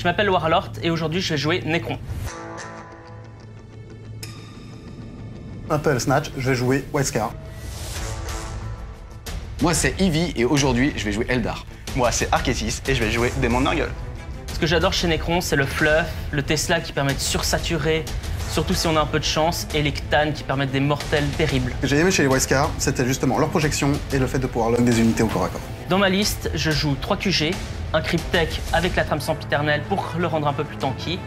Je m'appelle Warlord et aujourd'hui je vais jouer Necron. Je m'appelle Snatch, je vais jouer White Scar. Moi c'est Ivy et aujourd'hui je vais jouer Eldar. Moi c'est Arkesis et je vais jouer Démon Nurgle. Ce que j'adore chez Necron, c'est le fluff, le Tesla qui permet de sursaturer, surtout si on a un peu de chance, et les Khtan qui permettent des mortels terribles. Ce que j'ai aimé chez les White Scar, c'était justement leur projection et le fait de pouvoir lock des unités au corps à corps. Dans ma liste, je joue 3 QG, un Cryptek avec la trame sempiternelle pour le rendre un peu plus tanky,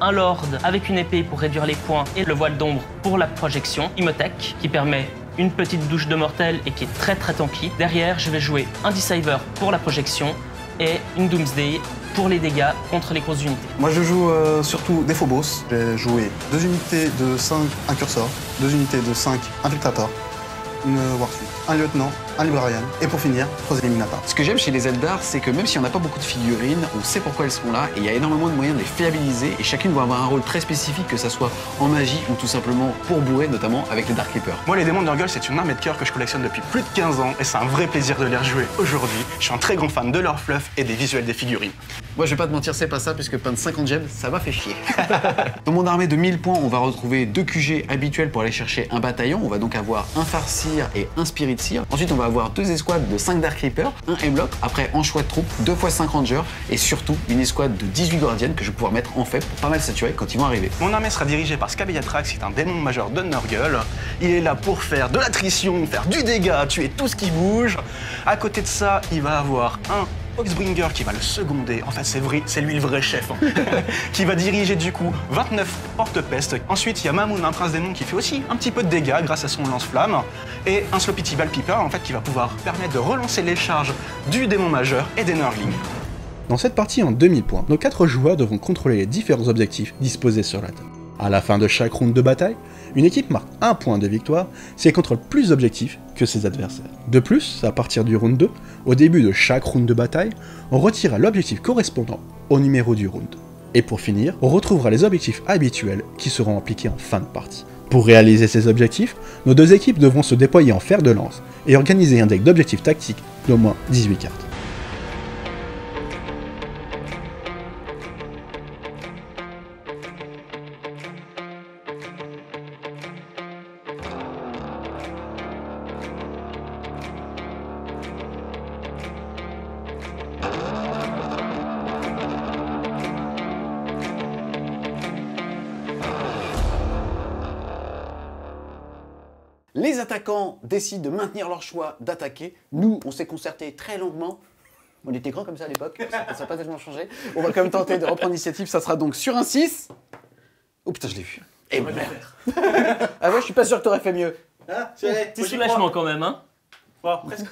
un Lord avec une épée pour réduire les points et le voile d'ombre pour la projection, Imhotech qui permet une petite douche de mortel et qui est très tanky. Derrière, je vais jouer un Deceiver pour la projection et une Doomsday pour les dégâts contre les grosses unités. Moi, je joue surtout des Phobos. J'ai joué 2 unités de 5 incursors, 2 unités de 5 infiltrators, une Warfleet, un lieutenant, un librarian et pour finir, 3 éliminateurs. Ce que j'aime chez les Eldar, c'est que même si on n'a pas beaucoup de figurines, on sait pourquoi elles sont là et il y a énormément de moyens de les fiabiliser et chacune doit avoir un rôle très spécifique, que ça soit en magie ou tout simplement pour bourrer, notamment avec les Dark Reapers. Moi, les démons de Nurgle, c'est une armée de cœur que je collectionne depuis plus de 15 ans et c'est un vrai plaisir de les rejouer aujourd'hui. Je suis un très grand fan de leur fluff et des visuels des figurines. Moi, je vais pas te mentir, c'est pas ça, puisque peindre 50 gemmes, ça m'a fait chier. Dans mon armée de 1000 points, on va retrouver 2 QG habituels pour aller chercher un bataillon. On va donc avoir un Farseer et un Spirit Seer. Ensuite, on va avoir 2 escouades de 5 Dark Reapers, un Hemlock, après en choix de troupes, 2 x 5 Rangers et surtout une escouade de 18 Guardians que je vais pouvoir mettre en faible pour pas mal saturer quand ils vont arriver. Mon armée sera dirigée par Scabellatrax, qui est un démon majeur de Nurgle. Il est là pour faire de l'attrition, faire du dégât, tuer tout ce qui bouge. À côté de ça, il va avoir un Oxbringer qui va le seconder, enfin c'est vrai, c'est lui le vrai chef, hein. Qui va diriger du coup 29 porte-pestes. Ensuite, il y a Mamoun, un prince démon qui fait aussi un petit peu de dégâts grâce à son lance-flamme. Et un Sloppy Valpiper en fait qui va pouvoir permettre de relancer les charges du démon majeur et des Nurglings. Dans cette partie en 2000 points, nos 4 joueurs devront contrôler les différents objectifs disposés sur la table. À la fin de chaque round de bataille, une équipe marque 1 point de victoire si elle contrôle plus d'objectifs que ses adversaires. De plus, à partir du round 2, au début de chaque round de bataille, on retirera l'objectif correspondant au numéro du round. Et pour finir, on retrouvera les objectifs habituels qui seront appliqués en fin de partie. Pour réaliser ces objectifs, nos 2 équipes devront se déployer en fer de lance et organiser un deck d'objectifs tactiques d'au moins 18 cartes. Les attaquants décident de maintenir leur choix d'attaquer. Nous, on s'est concerté très longuement. On était grands comme ça à l'époque, ça n'a pas tellement changé. On va quand même tenter de reprendre l'initiative, ça sera donc sur un 6. Oh putain, je l'ai vu. Eh merde. Ah ouais, je suis pas sûr que t'aurais fait mieux. Ah, t'es soulagement quand même, hein. Bon, presque.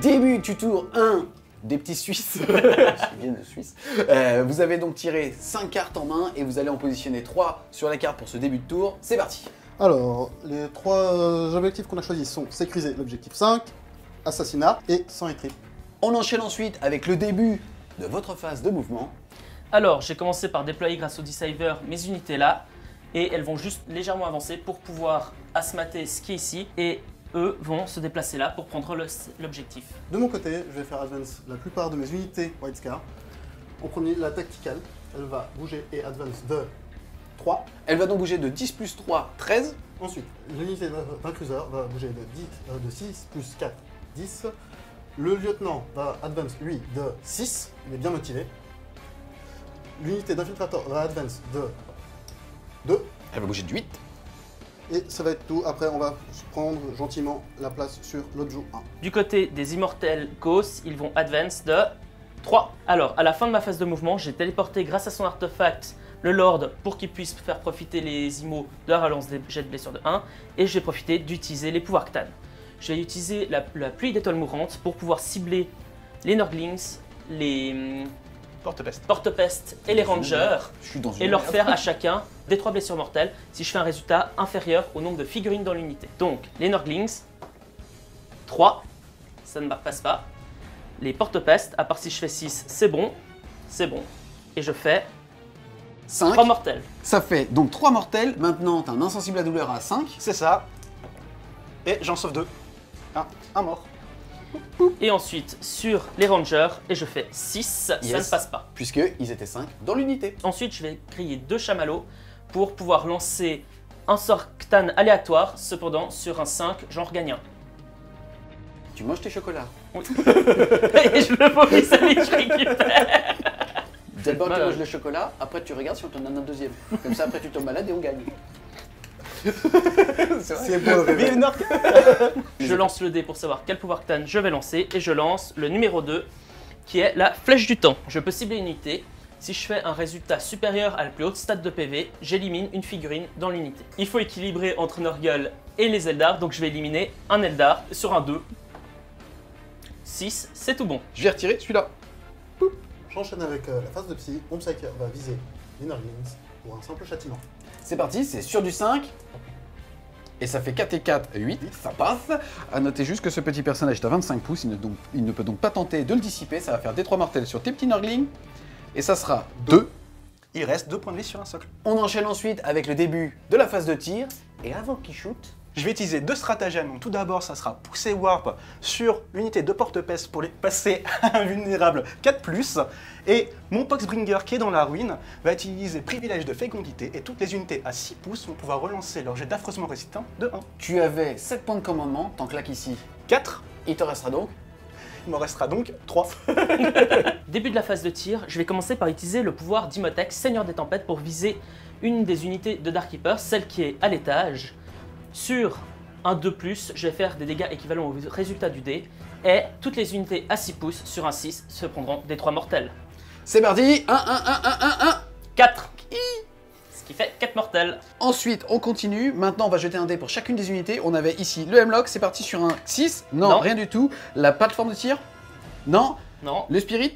Début du tour 1. Des petits Suisses, je viens de Suisse. Vous avez donc tiré 5 cartes en main et vous allez en positionner 3 sur la carte pour ce début de tour. C'est parti. Alors, les 3 objectifs qu'on a choisis sont sécuriser l'objectif 5, assassinat et sans étripe. On enchaîne ensuite avec le début de votre phase de mouvement. Alors, j'ai commencé par déployer grâce au Deceiver mes unités là et elles vont juste légèrement avancer pour pouvoir asmater ce qui est ici et eux vont se déplacer là pour prendre l'objectif. De mon côté, je vais faire advance la plupart de mes unités White Scar. En premier, la tacticale, elle va bouger et advance de 3. Elle va donc bouger de 10 plus 3, 13. Ensuite, l'unité d'intruseur va bouger de 6 plus 4, 10. Le lieutenant va advance, lui, de 6, il est bien motivé. L'unité d'infiltrateur va advance de 2. Elle va bouger de 8. Et ça va être tout. Après, on va prendre gentiment la place sur l'Ojo 1. Du côté des immortels Ghosts, ils vont advance de 3. Alors, à la fin de ma phase de mouvement, j'ai téléporté grâce à son artefact le Lord pour qu'il puisse faire profiter les imos de la relance des jets de blessure de 1. Et je vais profiter d'utiliser les pouvoirs Khtan. Je vais utiliser la pluie d'étoiles mourantes pour pouvoir cibler les Nurglings, les Porte-pestes et les Rangers, et leur faire à chacun des 3 blessures mortelles si je fais un résultat inférieur au nombre de figurines dans l'unité. Donc, les Nurglings, 3, ça ne passe pas. Les Porte-pestes, à part si je fais 6, c'est bon, et je fais 5. 3 mortels. Ça fait donc 3 mortels, maintenant t'as un insensible à douleur à 5. C'est ça, et j'en sauve 2, un mort. Et ensuite sur les Rangers, et je fais 6, yes, ça ne passe pas. Puisqu'ils étaient 5 dans l'unité. Ensuite, je vais créer 2 chamallows pour pouvoir lancer un Sorktan aléatoire. Cependant, sur un 5, j'en regagne un. Tu manges tes chocolats. Oui. Et je le vomisse et je récupère. D'abord, tu manges le chocolat, après tu regardes si on t'en donne un deuxième. Comme ça, après tu tombes malade et on gagne. C'est beau, vive Nork. Je lance le dé pour savoir quel pouvoir K'tan je vais lancer et je lance le numéro 2 qui est la flèche du temps. Je peux cibler une unité. Si je fais un résultat supérieur à la plus haute stat de PV, j'élimine une figurine dans l'unité. Il faut équilibrer entre Nurgle et les Eldar, donc je vais éliminer un Eldar sur un 2. 6, c'est tout bon. Je vais retirer celui-là. J'enchaîne avec la phase de psy. Omsaker va viser les Nurglings pour un simple châtiment. C'est parti, c'est sur du 5. Et ça fait 4 et 4, 8, ça passe. A noter juste que ce petit personnage est à 25 pouces, il ne peut donc pas tenter de le dissiper. Ça va faire D3 mortels sur tes petits Nurglings. Et ça sera 2. Il reste 2 points de vie sur un socle. On enchaîne ensuite avec le début de la phase de tir. Et avant qu'il shoot, je vais utiliser 2 stratagèmes. Donc, tout d'abord, ça sera pousser Warp sur l'unité de porte-peste pour les passer à invulnérable 4+. Et mon Poxbringer qui est dans la ruine va utiliser privilège de fécondité. Et toutes les unités à 6 pouces vont pouvoir relancer leur jet d'affreusement résistant de 1. Tu avais 7 points de commandement, t'en claques ici 4. Il te restera donc. Il m'en restera donc 3. Début de la phase de tir, je vais commencer par utiliser le pouvoir d'Imotek, Seigneur des Tempêtes, pour viser une des unités de Dark Keeper, celle qui est à l'étage. Sur un 2+, je vais faire des dégâts équivalents au résultat du dé, et toutes les unités à 6 pouces sur un 6 se prendront des 3 mortels. C'est parti, 1, 1, 1, 1, 1, 1, 4. Ce qui fait 4 mortels. Ensuite, on continue. Maintenant, on va jeter un dé pour chacune des unités. On avait ici le Hemlock, c'est parti sur un 6. Non, rien du tout. La plateforme de tir. Non. Non. Le Spirit.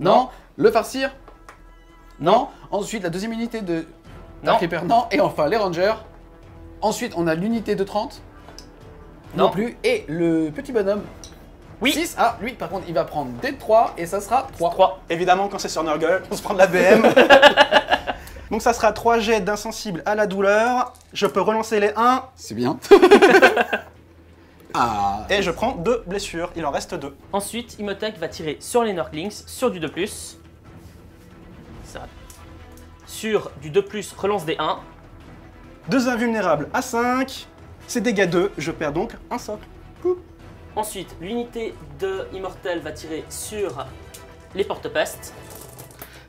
Non. Non. Le Farseer. Non. Non. Ensuite, la deuxième unité de Dark Keeper. Non. Et enfin, les Rangers. Ensuite, on a l'unité de 30. Non plus. Et le petit bonhomme. Oui. 6. Ah, lui, par contre, il va prendre D3 et ça sera 3. Évidemment, quand c'est sur Nurgle, on se prend de la BM. Donc, ça sera 3 jets d'insensible à la douleur. Je peux relancer les 1. C'est bien. Ah. Et je prends 2 blessures. Il en reste 2. Ensuite, Imhotep va tirer sur les Nurglings, sur du 2+. Ça. Sur du 2+, relance des 1. 2 invulnérables à 5, c'est dégâts 2, je perds donc un socle. Ensuite, l'unité de Immortel va tirer sur les porte-pestes.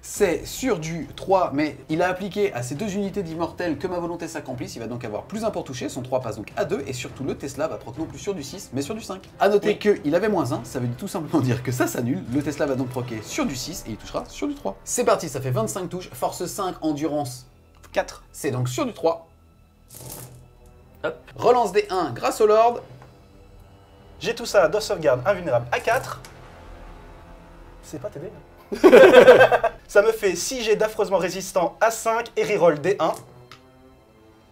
C'est sur du 3, mais il a appliqué à ces deux unités d'Immortel que ma volonté s'accomplisse. Il va donc avoir plus 1 pour toucher, son 3 passe donc à 2, et surtout le Tesla va proc non plus sur du 6, mais sur du 5. A noter qu'il avait moins 1, ça veut tout simplement dire que ça s'annule. Le Tesla va donc proquer sur du 6 et il touchera sur du 3. C'est parti, ça fait 25 touches, force 5, endurance 4, c'est donc sur du 3. Hop. Relance des 1 grâce au Lord. J'ai tout ça, dos sauvegarde invulnérable à 4. C'est pas TD. Ça me fait 6 jets d'affreusement résistant à 5 et reroll des 1. Et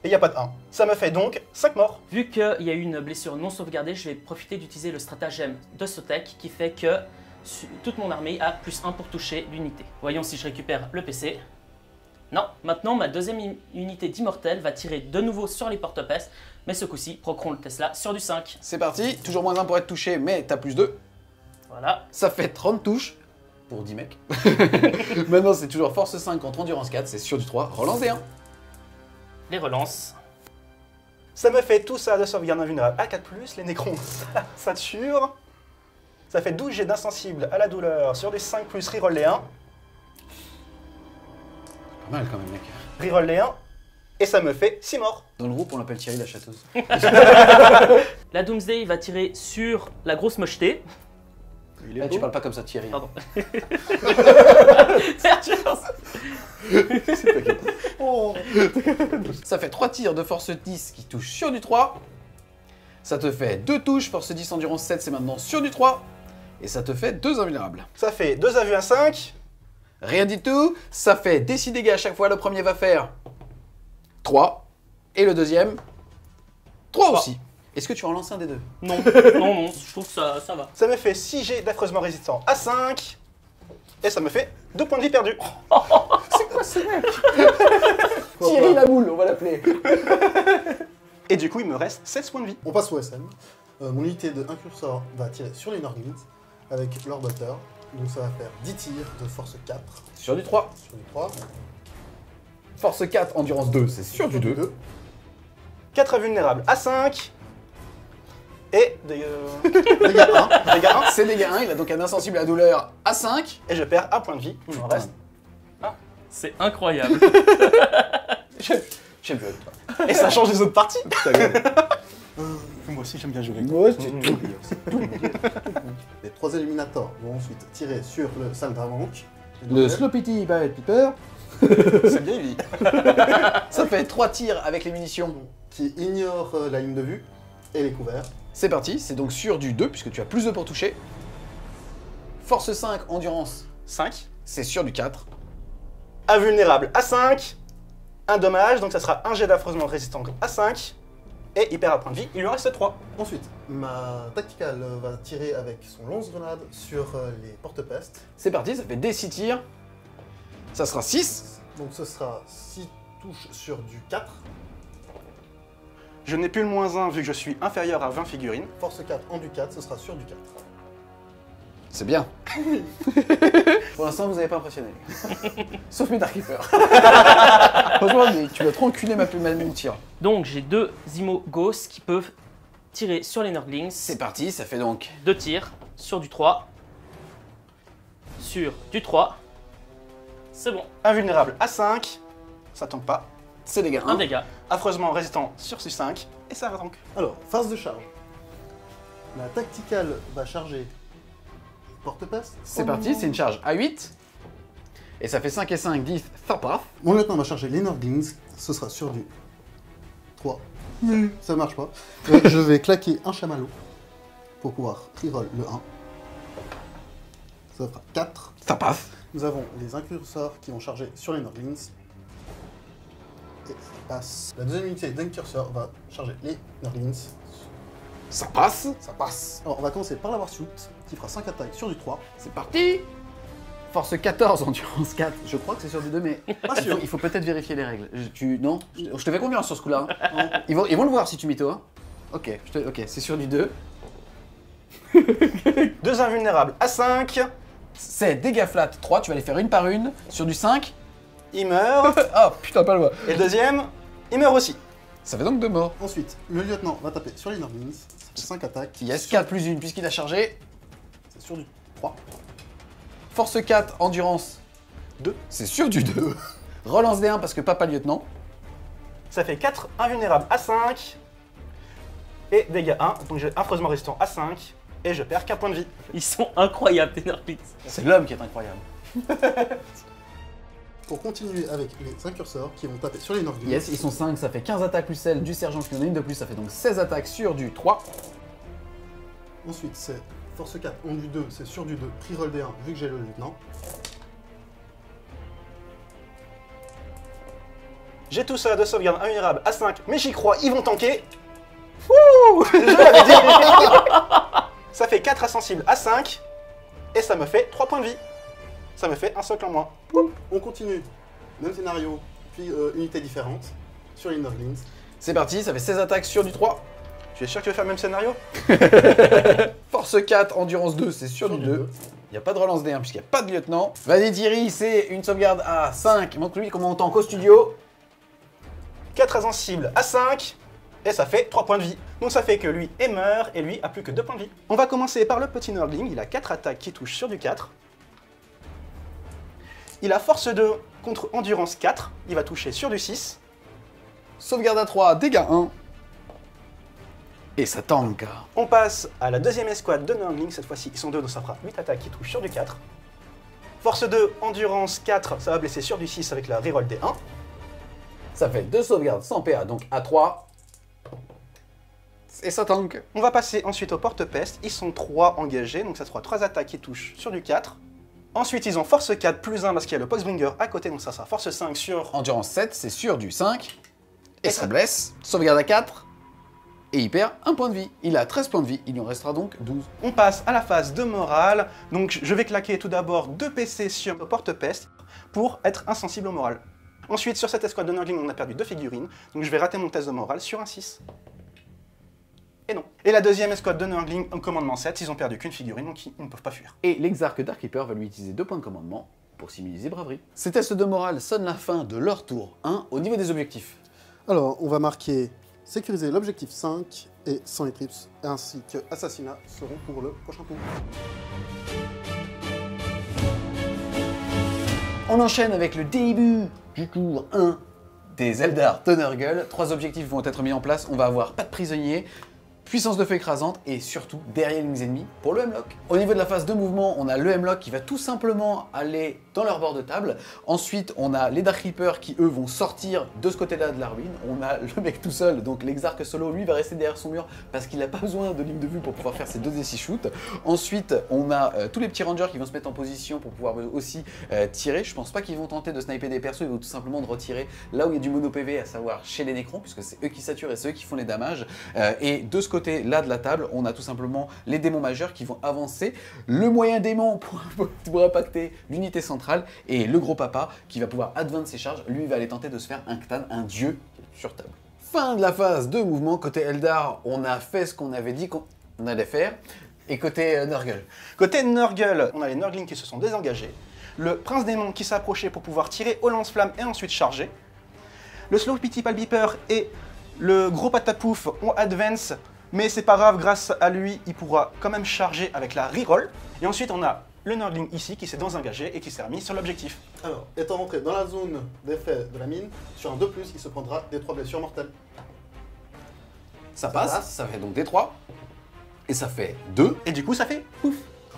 il n'y a pas de 1. Ça me fait donc 5 morts. Vu qu'il y a une blessure non sauvegardée, je vais profiter d'utiliser le stratagème de Sotek qui fait que toute mon armée a plus 1 pour toucher l'unité. Voyons si je récupère le PC. Non, maintenant ma deuxième unité d'Immortel va tirer de nouveau sur les porte-pestes, mais ce coup-ci, procrons le Tesla sur du 5. C'est parti, toujours moins 1 pour être touché, mais t'as plus 2. Voilà. Ça fait 30 touches pour 10 mecs. Maintenant, c'est toujours force 5 contre endurance 4, c'est sur du 3, relance des 1. Les relances. Ça me fait tout ça de sauvegarde invulnérable à 4+, les Nécrons, ça tire. Ça fait 12 jets d'insensible à la douleur sur du 5+, reroll les 1. Mal quand même, mec. Reroll les 1, et ça me fait 6 morts. Dans le groupe, on l'appelle Thierry la châteuse. La Doomsday va tirer sur la grosse mocheté. Il est beau. Tu parles pas comme ça, Thierry. Pardon. Oh. Ça fait 3 tirs de force 10 qui touchent sur du 3. Ça te fait 2 touches, force 10, endurance 7, c'est maintenant sur du 3. Et ça te fait 2 invulnérables. Ça fait 2 AV à 5. Rien du tout, ça fait des 6 dégâts à chaque fois, le premier va faire 3, et le deuxième, 3 aussi. Est-ce que tu en lances un des deux? Non, non, je trouve que ça va. Ça me fait 6 jets d'affreusement résistant à 5, et ça me fait 2 points de vie perdus. Oh, c'est quoi ce mec? Thierry la moule, on va l'appeler. Et du coup, il me reste 7 points de vie. On passe au SM. Mon unité de 1 curseur va tirer sur les Norgnids avec leur batteur. Donc ça va faire 10 tirs de force 4. Sur du 3. Sur du 3. Force 4, endurance 2, c'est sur du 2. 4 invulnérables à 5. Et dégâts 1. Dégâts 1, c'est dégâts 1. Il a donc un insensible à douleur à 5. Et je perds 1 point de vie. Il en reste. Ah. C'est incroyable. J'aime bien toi. Et ça change les autres parties. Moi aussi j'aime bien jouer. Moi aussi. Les 3 Illuminators vont ensuite tirer sur le Sale Dravank. Le Slopity Ballet Piper. C'est bien lui. Ça fait 3 tirs avec les munitions. Qui ignorent la ligne de vue et les couverts. C'est parti, c'est donc sur du 2 puisque tu as plus 2 pour toucher. Force 5, endurance 5. C'est sur du 4. Invulnérable à 5. Un dommage, donc ça sera un jet d'affreusement résistant à 5. Et il perd un point de vie, il lui en reste 3. Ensuite, ma tacticale va tirer avec son lance-grenade sur les porte-pestes. C'est parti, ça fait des 6 tirs. Ça sera 6. Donc ce sera 6 touches sur du 4. Je n'ai plus le moins 1 vu que je suis inférieur à 20 figurines. Force 4 en du 4, ce sera sur du 4. C'est bien. Pour l'instant, vous n'avez pas impressionné. Sauf mes Dark Keeper. Franchement, mais tu vas trop enculer mon tir. Donc, j'ai 2 Imogos qui peuvent tirer sur les Nerdlings. C'est parti, ça fait donc 2 tirs sur du 3. Sur du 3. C'est bon. Invulnérable à 5. Ça tombe pas. C'est dégâts 1. Dégât. Affreusement résistant sur du 5. Et ça va donc. Alors, phase de charge. La tacticale va charger. C'est parti, c'est une charge à 8. Et ça fait 5 et 5, 10, ça part. Bon, maintenant on va charger les Nordlings, ce sera sur du 3. Mmh. Ça marche pas. Je vais claquer un chamallow pour pouvoir reroll le 1. Ça fera 4. Ça passe. Nous avons les incurseurs qui ont chargé sur les Nordlings. Et ça passe. La deuxième unité d'incurseur va charger les Nordlings. Ça passe. Ça passe. Alors on va commencer par la Warsuit qui fera 5 attaques sur du 3. C'est parti. Force 14, endurance 4. Je crois que c'est sur du 2 mais pas sûr. Il faut peut-être vérifier les règles. Non, je te fais confiance sur ce coup-là. Hein. Ils vont le voir si tu mytho. Hein. Ok, ok, c'est sur du 2. 2 invulnérables à 5. C'est dégâts flat 3, tu vas les faire une par une. Sur du 5. Il meurt. Ah oh, putain, pas le moi. Et le deuxième, il meurt aussi. Ça fait donc 2 morts. Ensuite, le lieutenant va taper sur les Nordlings. 5 attaques. Il y a 4 plus 1 puisqu'il a chargé. C'est sur du 3. Force 4, endurance 2. C'est sur du 2. Relance des 1 parce que papa lieutenant. Ça fait 4 invulnérables à 5. Et dégâts 1. Donc j'ai affreusement résistant à 5. Et je perds 4 points de vie. Ils sont incroyables, tes Nordlings. C'est l'homme qui est incroyable. Pour continuer avec les incurseurs qui vont taper sur les Nordlings. Yes, ils sont 5, ça fait 15 attaques plus celle du sergent qui en a une de plus, ça fait donc 16 attaques sur du 3. Ensuite, c'est force 4, on du 2, c'est sur du 2, pre-roll des 1 vu que j'ai le lieutenant. J'ai tout ça de sauvegarde invulnérable à 5, mais j'y crois, ils vont tanker. Wouh. Je l'avais dit. Ça fait 4 insensibles à 5, et ça me fait 3 points de vie. Ça me fait un socle en moins. On continue. Même scénario, puis unité différente sur les Nordlings. C'est parti, ça fait 16 attaques sur du 3. Tu es sûr que tu veux faire le même scénario? Force 4, endurance 2, c'est sur du 2. Il n'y a pas de relance des 1 puisqu'il n'y a pas de lieutenant. Vas-y Thierry, c'est une sauvegarde à 5. Montre-lui comment on tank au studio. 4 insensibles à 5. Et ça fait 3 points de vie. Donc ça fait que lui est mort et lui a plus que 2 points de vie. On va commencer par le petit Nordling. Il a 4 attaques qui touchent sur du 4. Il a force 2 contre endurance 4, il va toucher sur du 6. Sauvegarde à 3, dégâts 1. Et ça tank. On passe à la deuxième escouade de Nordling, cette fois-ci ils sont 2, donc ça fera 8 attaques qui touchent sur du 4. Force 2, endurance 4, ça va blesser sur du 6 avec la reroll des 1. Ça fait 2 sauvegardes sans PA, donc à 3. Et ça tank. On va passer ensuite aux porte-pestes, ils sont 3 engagés, donc ça sera 3 attaques qui touchent sur du 4. Ensuite, ils ont force 4 plus 1 parce qu'il y a le Poxbringer à côté, donc ça sera force 5 sur... Endurance 7, c'est sur du 5. Et ça blesse. Sauvegarde à 4. Et il perd 1 point de vie. Il a 13 points de vie, il lui en restera donc 12. On passe à la phase de morale. Donc je vais claquer tout d'abord 2 PC sur le porte-peste pour être insensible au moral. Ensuite, sur cette escouade de Nordling, on a perdu 2 figurines. Donc je vais rater mon test de morale sur un 6. Et non. Et la deuxième escouade de Nurgling en commandement 7, ils ont perdu qu'une figurine, donc ils ne peuvent pas fuir. Et l'exarque Darkkeeper va lui utiliser 2 points de commandement pour simuler braverie. Ces tests de morale sonnent la fin de leur tour 1 au niveau des objectifs. Alors, on va marquer sécuriser l'objectif 5 et 100 éclipses, ainsi que assassinat seront pour le prochain tour. On enchaîne avec le début du tour 1 des Eldar de Nurgle. 3 objectifs vont être mis en place, on va avoir pas de prisonniers, puissance de feu écrasante et surtout derrière les lignes ennemies pour le Hemlock. Au niveau de la phase de mouvement, on a le Hemlock qui va tout simplement aller dans leur bord de table. Ensuite, on a les Dark Reapers qui eux vont sortir de ce côté-là de la ruine. On a le mec tout seul, donc l'exarque solo, lui va rester derrière son mur parce qu'il n'a pas besoin de ligne de vue pour pouvoir faire ses 2d6 shoots. Ensuite, on a tous les petits rangers qui vont se mettre en position pour pouvoir aussi tirer. Je pense pas qu'ils vont tenter de sniper des persos, ils vont tout simplement de retirer là où il y a du mono PV, à savoir chez les Necrons, puisque c'est eux qui saturent et c'est eux qui font les damages. Et de ce côté là de la table, on a tout simplement les démons majeurs qui vont avancer, le moyen démon pour impacter l'unité centrale et le gros papa qui va pouvoir advance ses charges, lui va aller tenter de se faire un Khtan, un dieu sur table. Fin de la phase de mouvement, côté Eldar, on a fait ce qu'on avait dit qu'on allait faire, et côté Nurgle. Côté Nurgle, on a les Nurglings qui se sont désengagés, le prince démon qui s'approchait pour pouvoir tirer au lance-flamme et ensuite charger, le Slow Pity Palbeeper et le gros patapouf ont advance. Mais c'est pas grave, grâce à lui, il pourra quand même charger avec la reroll. Et ensuite, on a le Nurgling ici qui s'est désengagé et qui s'est remis sur l'objectif. Alors, étant rentré dans la zone d'effet de la mine, sur un 2+, il se prendra des 3 blessures mortelles. Ça passe, ça fait donc des 3. Et ça fait 2. Et du coup, ça fait pouf.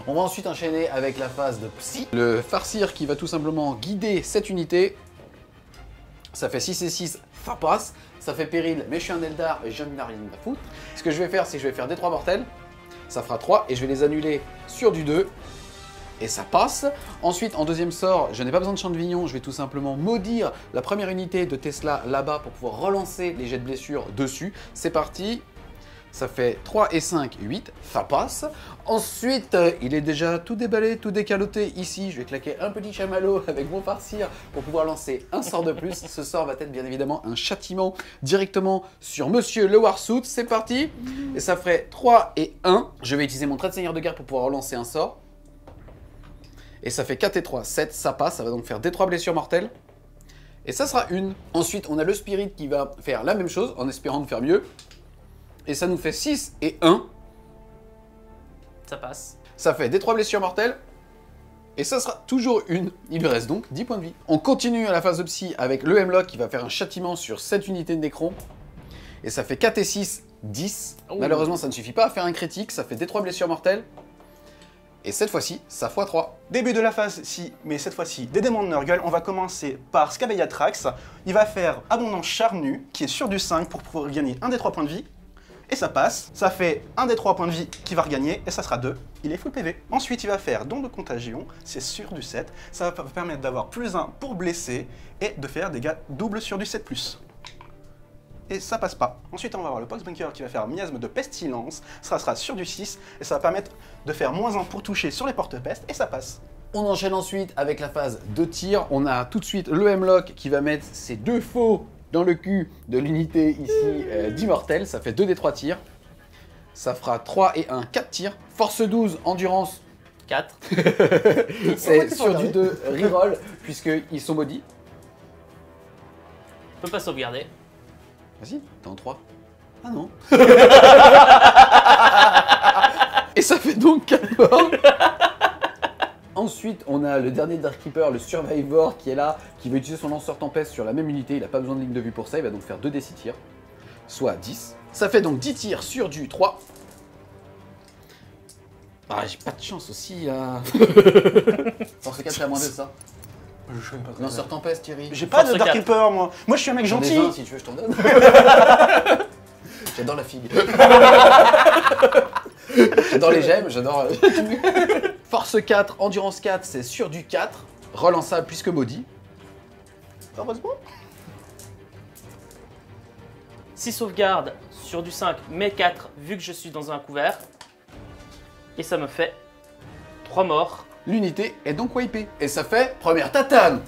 On va ensuite enchaîner avec la phase de psy. Le farcir qui va tout simplement guider cette unité. Ça fait 6 et 6, ça passe. Ça fait péril, mais je suis un Eldar et j'ai une narline à foutre. Ce que je vais faire, c'est que je vais faire des 3 mortels. Ça fera 3 et je vais les annuler sur du 2. Et ça passe. Ensuite, en deuxième sort, je n'ai pas besoin de champ de vignon. Je vais tout simplement maudire la première unité de Tesla là-bas pour pouvoir relancer les jets de blessure dessus. C'est parti. Ça fait 3 et 5, 8, ça passe. Ensuite, il est déjà tout déballé, tout décaloté. Ici, je vais claquer un petit chamallow avec mon farcir pour pouvoir lancer un sort de plus. Ce sort va être bien évidemment un châtiment directement sur Monsieur le Warsuit. C'est parti. Et ça ferait 3 et 1. Je vais utiliser mon trait de seigneur de guerre pour pouvoir relancer un sort. Et ça fait 4 et 3, 7, ça passe. Ça va donc faire des 3 blessures mortelles. Et ça sera 1. Ensuite, on a le spirit qui va faire la même chose en espérant de faire mieux. Et ça nous fait 6 et 1. Ça passe. Ça fait des 3 blessures mortelles. Et ça sera toujours 1. Il lui reste donc 10 points de vie. On continue à la phase de psy avec le Hemlock qui va faire un châtiment sur 7 unités de Necron. Et ça fait 4 et 6, 10. Oh. Malheureusement, ça ne suffit pas à faire un critique. Ça fait des 3 blessures mortelles. Et cette fois-ci, ça x3. Début de la phase si, mais cette fois-ci, des démons de Nurgle. On va commencer par Scabellatrax. Il va faire Abondant Charnu, qui est sur du 5 pour pouvoir gagner un des 3 points de vie. Et ça passe, ça fait un des 3 points de vie qui va regagner, et ça sera 2, il est full PV. Ensuite, il va faire Don de Contagion, c'est sur du 7, ça va permettre d'avoir plus 1 pour blesser, et de faire des dégâts doubles sur du 7+. Et ça passe pas. Ensuite, on va avoir le Poxbunker qui va faire Miasme de Pestilence, ça sera sur du 6, et ça va permettre de faire moins 1 pour toucher sur les porte-pestes, et ça passe. On enchaîne ensuite avec la phase de tir, on a tout de suite le Hemlock qui va mettre ses 2 faux dans le cul de l'unité ici d'immortel, ça fait 2 des 3 tirs. Ça fera 3 et 1, 4 tirs. Force 12, endurance 4. C'est sur du 2 reroll, puisqu'ils sont maudits. On peut pas sauvegarder. Vas-y, t'es en 3. Ah non. Et ça fait donc 4 morts. Ensuite, on a le dernier Dark Reaper, le Survivor, qui est là, qui va utiliser son lanceur tempête sur la même unité. Il n'a pas besoin de ligne de vue pour ça. Il va donc faire 2d6 tirs, soit 10. Ça fait donc 10 tirs sur du 3. Ah, j'ai pas de chance aussi là. Force 4, c'est à moins 2, ça. Je ne pas de lanceur tempête, Thierry. J'ai pas de Dark Reaper, moi. Moi, je suis un mec gentil. 20, si tu veux, je t'en donne. J'adore la figue. J'adore les gemmes, j'adore... Force 4, endurance 4, c'est sur du 4. Relançable puisque maudit. Heureusement. 6 sauvegardes sur du 5, mais 4, vu que je suis dans un couvert. Et ça me fait 3 morts. L'unité est donc wipée. Et ça fait première tatane.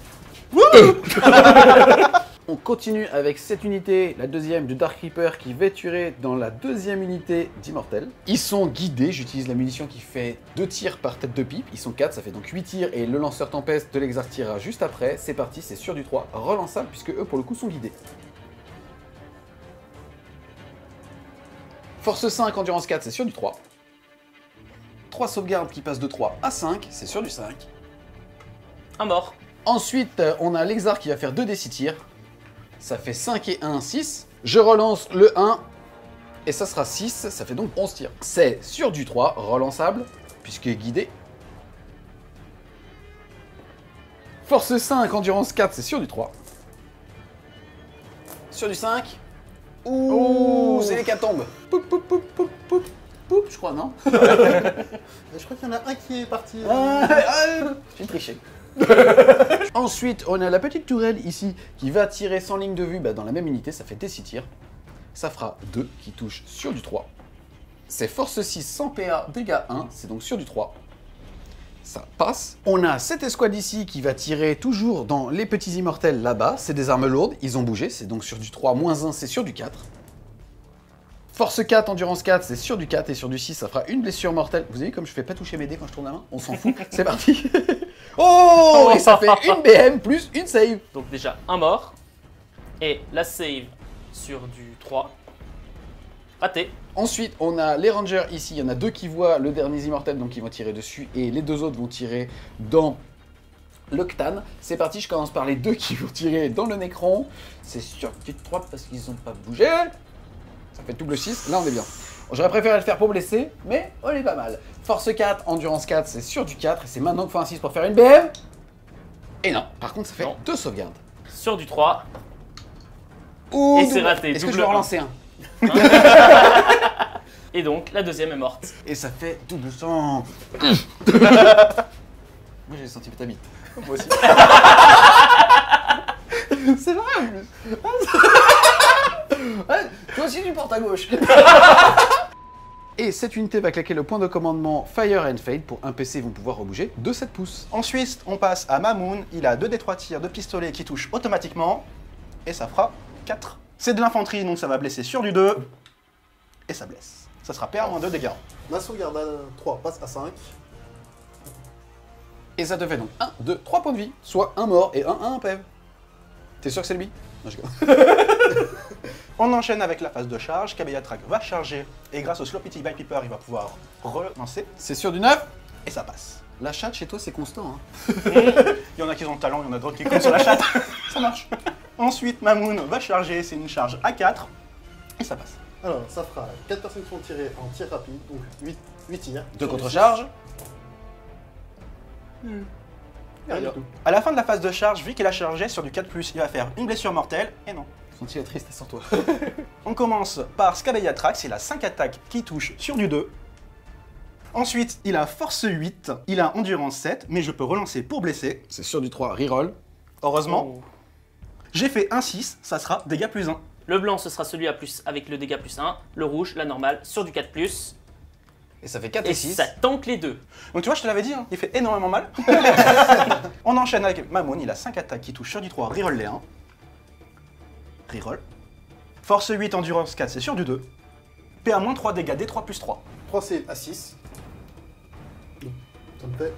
On continue avec cette unité, la deuxième du Dark Reaper qui va tuer dans la deuxième unité d'Immortel. Ils sont guidés, j'utilise la munition qui fait 2 tirs par tête de pipe, ils sont 4, ça fait donc 8 tirs et le lanceur tempeste de l'exartira juste après. C'est parti, c'est sur du 3, relançable puisque eux pour le coup sont guidés. Force 5, endurance 4, c'est sur du 3. 3 sauvegardes qui passent de 3 à 5, c'est sur du 5. Un mort. Ensuite, on a l'exar qui va faire 2d6 tirs. Ça fait 5 et 1, 6. Je relance le 1, et ça sera 6, ça fait donc 11 tirs. C'est sur du 3, relançable, puisqu'il est guidé. Force 5, endurance 4, c'est sur du 3. Sur du 5. Ouh, c'est l'hécatombe. Poup, poup, poup, poup, poup, poup, je crois, non? Je crois qu'il y en a un qui est parti. J'ai triché. Ensuite, on a la petite tourelle ici qui va tirer sans ligne de vue dans la même unité. Ça fait des 6 tirs. Ça fera 2 qui touchent sur du 3. C'est force 6 sans PA, dégâts 1. C'est donc sur du 3. Ça passe. On a cette escouade ici qui va tirer toujours dans les petits immortels là-bas. C'est des armes lourdes, ils ont bougé. C'est donc sur du 3, moins 1, c'est sur du 4. Force 4, endurance 4, c'est sur du 4 et sur du 6, ça fera une blessure mortelle. Vous avez vu comme je fais pas toucher mes dés quand je tourne la main? On s'en fout, c'est parti. Oh, et ça fait une BM plus une save. Donc déjà un mort et la save sur du 3. Raté. Ensuite, on a les rangers ici. Il y en a 2 qui voient le dernier immortel, donc ils vont tirer dessus. Et les 2 autres vont tirer dans l'octane. C'est parti, je commence par les 2 qui vont tirer dans le Necron. C'est sûr, petite 3 parce qu'ils n'ont pas bougé. Ça fait double 6. Là, on est bien. J'aurais préféré le faire pour blesser, mais on est pas mal. Force 4, endurance 4, c'est sur du 4. Et c'est maintenant qu'il faut un 6 pour faire une BM. Et non, par contre, ça fait 2 sauvegardes. Sur du 3. Ouh, et c'est raté. Est-ce que je vais relancer un? Et donc la deuxième est morte. Et ça fait double sang. Moi j'ai senti ta bite. Moi aussi. C'est vrai en plus. Ouais, toi aussi tu portes à gauche. Et cette unité va claquer le point de commandement Fire and Fade. Pour un PC, ils vont pouvoir rebouger de 7 pouces. Ensuite, on passe à Mamoun. Il a 2d3 tirs de pistolet qui touchent automatiquement. Et ça fera 4. C'est de l'infanterie, donc ça va blesser sur du 2, et ça blesse. Ça sera PA-2 dégâts. La sauvegarde à 3 passe à 5. Et ça te fait donc 1, 2, 3 points de vie, soit 1 mort et 1 impève. T'es sûr que c'est lui? Non, je... On enchaîne avec la phase de charge. Kabeyatrag va charger, et grâce au Slow-Pity by Piper, il va pouvoir relancer. C'est sur du 9, et ça passe. La chatte chez toi, c'est constant. Hein. Il y en a qui ont le talent, il y en a d'autres qui comptent sur la chatte. Ça marche. Ensuite, Mamoun va charger, c'est une charge à 4, et ça passe. Alors, ça fera 4 personnes qui sont tirées en tir rapide, donc 8 tirs. 2 contre-charges. À la fin de la phase de charge, vu qu'il a chargé sur du 4+, il va faire une blessure mortelle, et non. Senti la tristesse sans toi. On commence par Scabellatrax, il a 5 attaques qui touchent sur du 2. Ensuite, il a force 8, il a endurance 7, mais je peux relancer pour blesser. C'est sur du 3, reroll. Heureusement. Oh. J'ai fait 1-6, ça sera dégâts plus 1. Le blanc, ce sera celui à plus avec le dégâts plus 1. Le rouge, la normale, sur du 4+. Et ça fait 4 et 6. Ça tank les deux. Donc tu vois, je te l'avais dit, hein, il fait énormément mal. On enchaîne avec Mamoun, il a 5 attaques qui touchent sur du 3, reroll les 1. Reroll. Force 8, endurance 4, c'est sur du 2. PA-3 dégâts, D3 plus 3. 3 c'est à 6. Ça me fait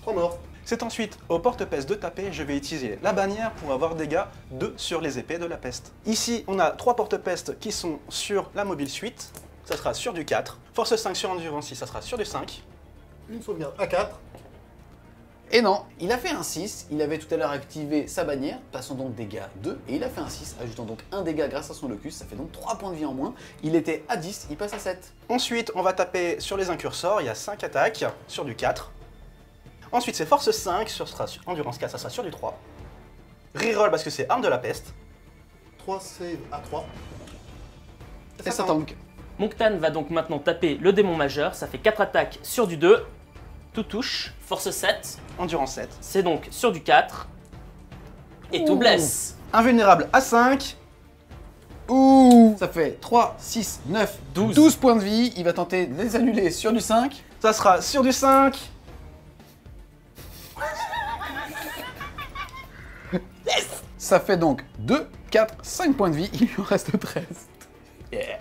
3 morts. C'est ensuite, au porte-peste de taper, je vais utiliser la bannière pour avoir dégâts 2 sur les épées de la peste. Ici, on a 3 porte-pestes qui sont sur la mobile suite, ça sera sur du 4. Force 5 sur endurance 6, ça sera sur du 5. Une sauvegarde à 4. Et non, il a fait un 6, il avait tout à l'heure activé sa bannière, passant donc dégâts 2, et il a fait un 6, ajoutant donc un dégât grâce à son locus, ça fait donc 3 points de vie en moins. Il était à 10, il passe à 7. Ensuite, on va taper sur les incursors, il y a 5 attaques, sur du 4. Ensuite, c'est force 5, sur endurance 4, ça sera sur du 3. Reroll parce que c'est arme de la peste. 3 save à 3. Et ça tank. Monctan va donc maintenant taper le démon majeur, ça fait 4 attaques sur du 2. Tout touche, force 7. Endurance 7. C'est donc sur du 4. Et tout blesse. Invulnérable à 5. Ouh, ça fait 3, 6, 9, 12. 12 points de vie, il va tenter de les annuler sur du 5. Ça sera sur du 5. Ça fait donc 2, 4, 5 points de vie, il lui en reste 13. Yeah.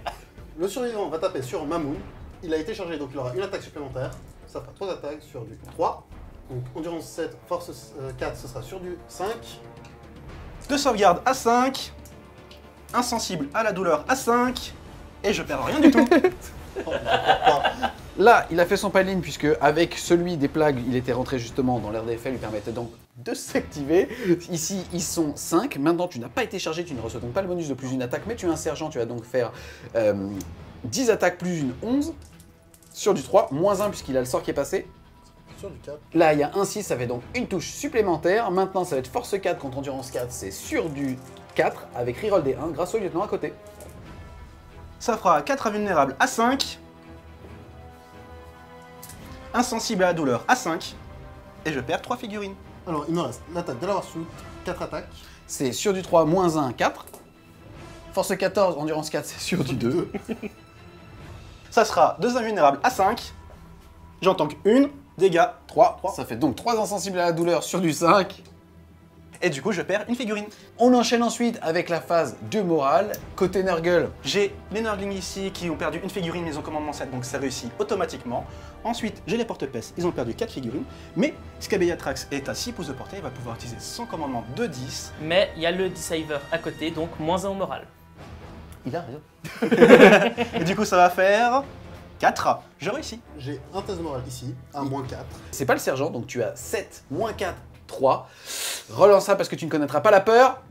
Le survivant va taper sur Mamoun. Il a été chargé, donc il aura une attaque supplémentaire. Ça fera 3 attaques sur du 3. Donc endurance 7, force 4, ce sera sur du 5. 2 sauvegardes à 5. Insensible à la douleur à 5. Et je perds rien du tout. Là, il a fait son paline puisque avec celui des plagues, il était rentré justement dans l'RDF, lui permettait donc de s'activer. Ici, ils sont 5. Maintenant, tu n'as pas été chargé, tu ne reçois donc pas le bonus de plus une attaque, mais tu es un sergent, tu vas donc faire 10 attaques plus une 11 sur du 3, moins 1 puisqu'il a le sort qui est passé. Sur du 4. Là, il y a un 6, ça fait donc une touche supplémentaire. Maintenant, ça va être force 4 contre endurance 4, c'est sur du 4 avec reroll des 1 grâce au lieutenant à côté. Ça fera 4 invulnérables à 5. Insensible à la douleur à 5, et je perds 3 figurines. Alors il me reste l'attaque de la Warsuit, 4 attaques. C'est sur du 3, moins 1, 4. Force 14, endurance 4, c'est sur du 2. Ça sera 2 invulnérables à 5. J'en tank 1, dégâts 3. Ça fait donc 3 insensibles à la douleur sur du 5. Et du coup, je perds une figurine. On enchaîne ensuite avec la phase de morale. Côté Nurgle, j'ai les Nurglings ici qui ont perdu une figurine, mais ils ont commandement 7, donc ça réussit automatiquement. Ensuite, j'ai les porte-pestes, ils ont perdu 4 figurines. Mais Scabellatrax est à 6 pouces de portée, il va pouvoir utiliser son commandement de 10. Mais il y a le Deciver à côté, donc moins 1 au moral. Il a rien. Et du coup, ça va faire 4. Je réussis. J'ai un test de morale ici, un moins 4. C'est pas le sergent, donc tu as 7, moins 4. 3. Relance ça parce que tu ne connaîtras pas la peur.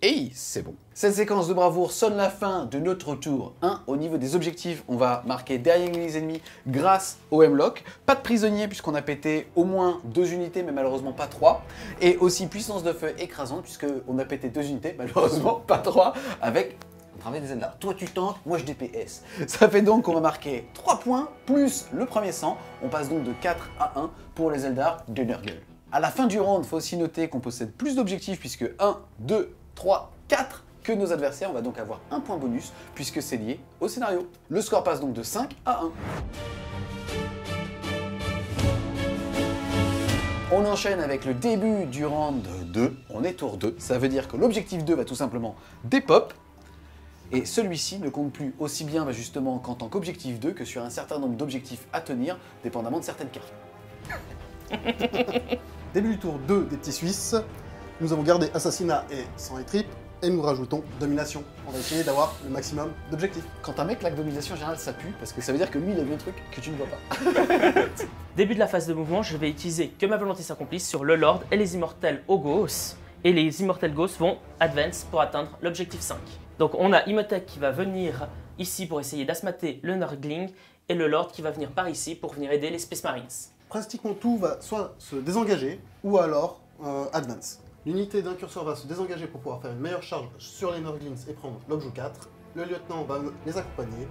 Et c'est bon. Cette séquence de bravoure sonne la fin de notre tour 1. Au niveau des objectifs, on va marquer derrière les ennemis grâce au Hemlock. Pas de prisonniers puisqu'on a pété au moins 2 unités, mais malheureusement pas 3. Et aussi puissance de feu écrasante puisqu'on a pété 2 unités, malheureusement pas 3, avec... Travail des ennemis. Toi tu tentes, moi je DPS. Ça fait donc qu'on va marquer 3 points plus le premier 100. On passe donc de 4 à 1 pour les Eldar de Nurgle. À la fin du round, il faut aussi noter qu'on possède plus d'objectifs puisque 1, 2, 3, 4 que nos adversaires. On va donc avoir un point bonus puisque c'est lié au scénario. Le score passe donc de 5 à 1. On enchaîne avec le début du round 2. On est tour 2. Ça veut dire que l'objectif 2 va tout simplement dépop. Et celui-ci ne compte plus aussi bien justement qu'en tant qu'objectif 2 que sur un certain nombre d'objectifs à tenir, dépendamment de certaines cartes. Début du tour 2 des petits Suisses, nous avons gardé assassinat et sang et tripes, et nous rajoutons domination. On va essayer d'avoir le maximum d'objectifs. Quand un mec claque domination, en général, ça pue, parce que ça veut dire que lui, il a vu un truc que tu ne vois pas. Début de la phase de mouvement, je vais utiliser que ma volonté s'accomplisse sur le Lord et les Immortels au Ghost. Et les Immortels Ghost vont advance pour atteindre l'objectif 5. Donc on a Imhotep qui va venir ici pour essayer d'asmater le Nurgling, et le Lord qui va venir par ici pour venir aider les Space Marines. Pratiquement tout va soit se désengager ou alors advance. L'unité d'un curseur va se désengager pour pouvoir faire une meilleure charge sur les Nurglings et prendre l'objet 4. Le lieutenant va les accompagner.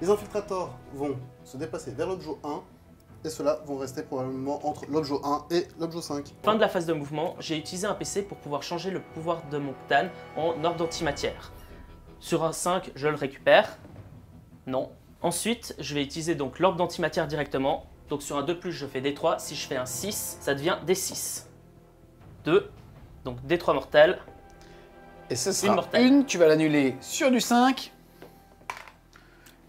Les infiltrators vont se déplacer vers l'objet 1 et ceux-là vont rester probablement entre l'objet 1 et l'objet 5. Fin de la phase de mouvement, j'ai utilisé un PC pour pouvoir changer le pouvoir de mon Cthulhu en ordre d'antimatière. Sur un 5, je le récupère. Non. Ensuite, je vais utiliser donc l'orbe d'antimatière directement. Donc sur un 2+, je fais D3. Si je fais un 6, ça devient D6. 2, donc D3 mortel. Et ce sera une, tu vas l'annuler sur du 5.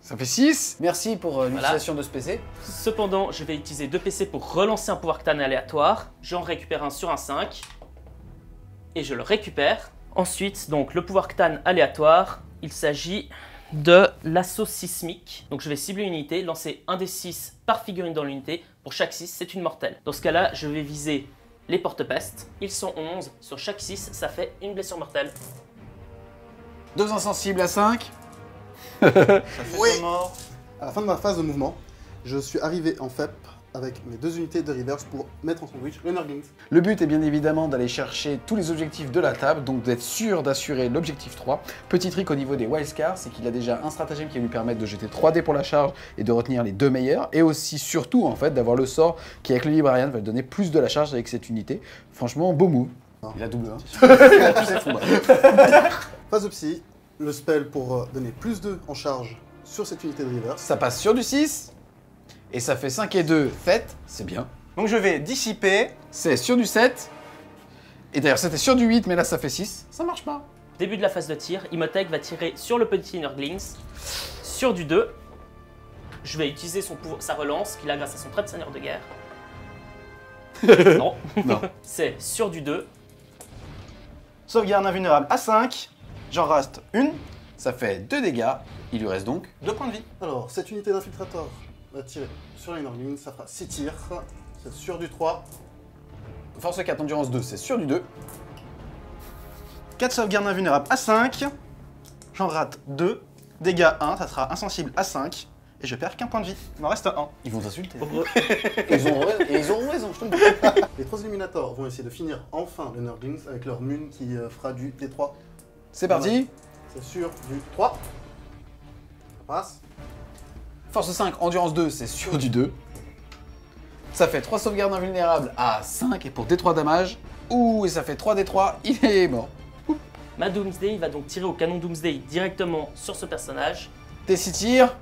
Ça fait 6. Merci pour l'utilisation de ce PC. Cependant, je vais utiliser 2 PC pour relancer un pouvoir Cthulhu aléatoire. J'en récupère un sur un 5. Et je le récupère. Ensuite, donc le pouvoir Cthulhu aléatoire, il s'agit de l'assaut sismique. Donc je vais cibler une unité, lancer un des 6 par figurine dans l'unité. Pour chaque 6, c'est une mortelle. Dans ce cas-là, je vais viser les porte-pestes. Ils sont 11. Sur chaque 6, ça fait une blessure mortelle. 2 insensibles à 5. Ça fait oui. Mort. À la fin de ma phase de mouvement, je suis arrivé en FEP avec mes 2 unités de reverse pour mettre en sandwich le Nurglings. Le but est bien évidemment d'aller chercher tous les objectifs de la table, donc d'être sûr d'assurer l'objectif 3. Petit trick au niveau des wildcards, c'est qu'il a déjà un stratagème qui va lui permettre de jeter 3 dés pour la charge et de retenir les 2 meilleurs, et aussi surtout en fait d'avoir le sort qui avec le Librarian va lui donner plus de la charge avec cette unité. Franchement, beau move. Il a double 1. Phase de psy, le spell pour donner plus 2 en charge sur cette unité de reverse. Ça passe sur du 6. Et ça fait 5 et 2, 7, c'est bien. Donc je vais dissiper, c'est sur du 7. Et d'ailleurs c'était sur du 8, mais là ça fait 6, ça marche pas. début de la phase de tir, Imhotep va tirer sur le petit Innerglings, sur du 2. Je vais utiliser sa relance qu'il a grâce à son trait de seigneur de guerre. Non, non. C'est sur du 2. Sauvegarde invulnérable à 5. J'en reste une. Ça fait 2 dégâts. Il lui reste donc 2 points de vie. Alors, cette unité d'infiltrator va tirer sur l'Innerglings. Ça fera 6 tirs. C'est sur du 3. Force 4, endurance 2, c'est sur du 2. 4 sauvegardes invulnérables à 5. J'en rate 2. Dégâts 1, ça sera insensible à 5. Et je perds qu'un point de vie. Il m'en reste 1. Ils vont t'insulter. Ils ont raison, je tombe. Les 3 Illuminators vont essayer de finir enfin les Nerglings avec leur Mune qui fera du D3. C'est parti. C'est sur du 3. Ça passe. Force 5, endurance 2, c'est sur du 2. Ça fait 3 sauvegardes invulnérables à 5 et pour D3 damage. Ouh, et ça fait 3 D3, il est mort. Ouh. Ma Doomsday va donc tirer au canon Doomsday directement sur ce personnage. T6 tirs.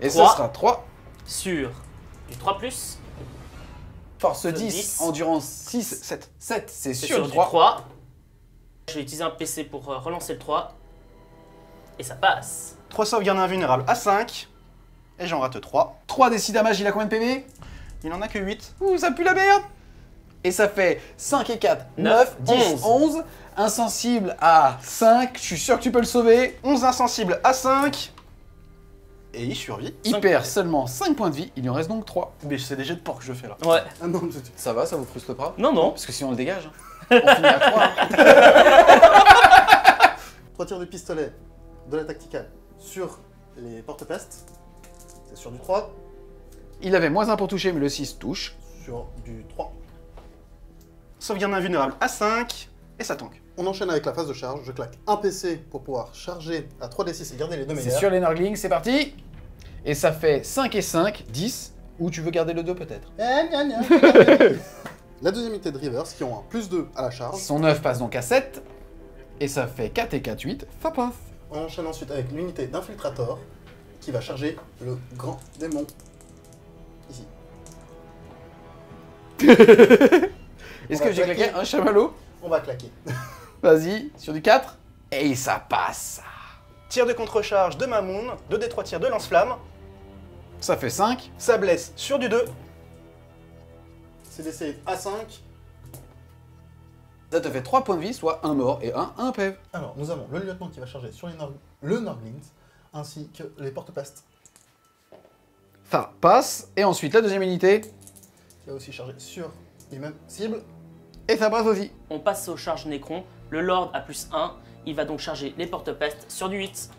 Et ça sera 3. Sur du 3+. Force 10, endurance 6, 7. 7, c'est sur du 3. Je vais utiliser un PC pour relancer le 3. Et ça passe. 3 sauvegardes invulnérables à 5. Et j'en rate 3. 3 des 6 damage, il a combien de PV? Il en a que 8. Ouh, ça pue la merde. Et ça fait 5 et 4, 9, 10, 11. Insensible à 5. Je suis sûr que tu peux le sauver. 11 insensible à 5. Et il survit. Il perd seulement 5 points de vie. Il lui en reste donc 3. Mais c'est des jets de porc que je fais là. Ouais. Ah non, ça va, ça vous frustre pas? Non, non. Parce que sinon on le dégage. On finit à 3. 3 tirs de pistolet de la tacticale sur les porte-pestes. C'est sur du 3. Il avait moins 1 pour toucher, mais le 6 touche. Sur du 3. Sauvegarde invulnérable à 5, et ça tank. On enchaîne avec la phase de charge. Je claque un PC pour pouvoir charger à 3d6 et garder les deux meilleurs. C'est sur les Nerglings, c'est parti. Et ça fait 5 et 5, 10, ou tu veux garder le 2 peut-être. La deuxième unité de Reavers qui ont un +2 à la charge. Son 9 passe donc à 7, et ça fait 4 et 4, 8, fapaf. On enchaîne ensuite avec l'unité d'infiltrator qui va charger le grand démon. Est-ce que j'ai claqué un chamallow? On va claquer. Vas-y, sur du 4. Et ça passe. Tir de contre-charge de Mamoun, 2 des 3 tirs de lance-flamme. Ça fait 5. Ça blesse sur du 2. C'est des saves à 5. Ça te fait 3 points de vie, soit 1 mort et 1 impève. Alors, nous avons le lieutenant qui va charger sur le Nerglings, ainsi que les porte-pestes. Ça passe. Et ensuite, la deuxième unité... qui va aussi charger sur les mêmes cibles. Et ça passe aussi. On passe aux charges Necron. Le Lord a +1. Il va donc charger les porte-pestes sur du 8.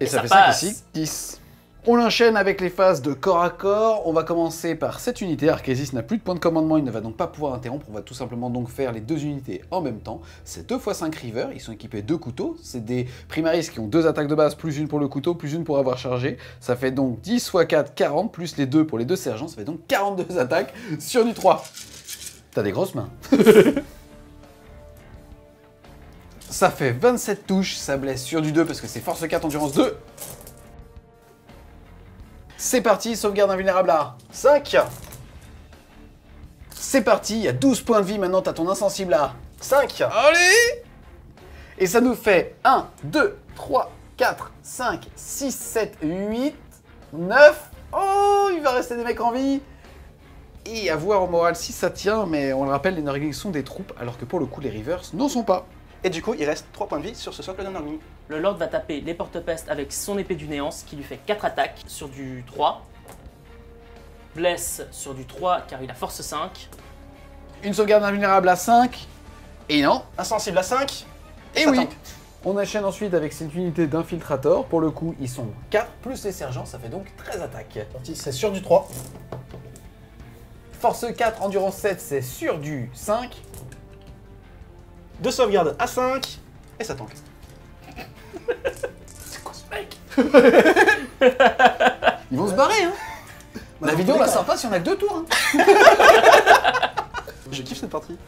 Et ça fait 5 ici, 10. On l'enchaîne avec les phases de corps à corps. On va commencer par cette unité. Arkesis n'a plus de point de commandement. Il ne va donc pas pouvoir interrompre. On va tout simplement donc faire les deux unités en même temps. C'est 2 × 5 Reavers. Ils sont équipés de 2 couteaux. C'est des primaris qui ont 2 attaques de base, plus une pour le couteau, plus une pour avoir chargé. Ça fait donc 10 × 4, 40, plus les 2 pour les 2 sergents. Ça fait donc 42 attaques sur du 3. T'as des grosses mains. Ça fait 27 touches. Ça blesse sur du 2 parce que c'est force 4, endurance 2. C'est parti, sauvegarde invulnérable à 5. C'est parti, il y a 12 points de vie maintenant, t'as ton insensible à 5. Allez. Et ça nous fait 1, 2, 3, 4, 5, 6, 7, 8, 9. Oh, il va rester des mecs en vie. Et à voir au moral si ça tient, mais on le rappelle, les Nerglings sont des troupes, alors que pour le coup, les Reavers n'en sont pas. Et du coup, il reste 3 points de vie sur ce socle d'un Nergling. Le Lord va taper les porte-pestes avec son épée du néant, ce qui lui fait 4 attaques sur du 3. Blesse sur du 3 car il a force 5. Une sauvegarde invulnérable à 5. Et non, insensible à 5. Et oui. On enchaîne ensuite avec cette unité d'infiltrator. Pour le coup, ils sont 4 plus les sergents, ça fait donc 13 attaques. C'est sur du 3. Force 4, endurance 7, c'est sur du 5. 2 sauvegardes à 5, et ça tank. C'est quoi ce mec? Ils vont se barrer, hein. La vidéo va sympa si on a que 2 tours, hein. Je kiffe cette partie.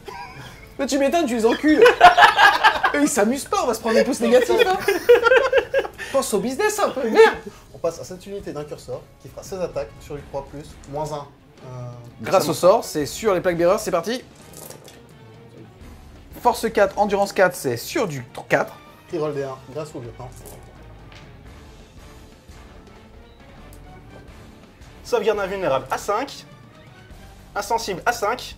Mais tu m'étonnes, tu les encules. Eux, ils s'amusent pas, on va se prendre des pouces négatifs, hein. Pense au business, un peu, merde. On passe à cette unité d'un curseur qui fera 16 attaques sur du 3+, moins 1. Grâce au sort, c'est sur les plaques bearers, c'est parti. Force 4, endurance 4, c'est sur du 4. qui roll des 1 grâce au jeu, hein. Sauvegarde invulnérable à 5, insensible à 5,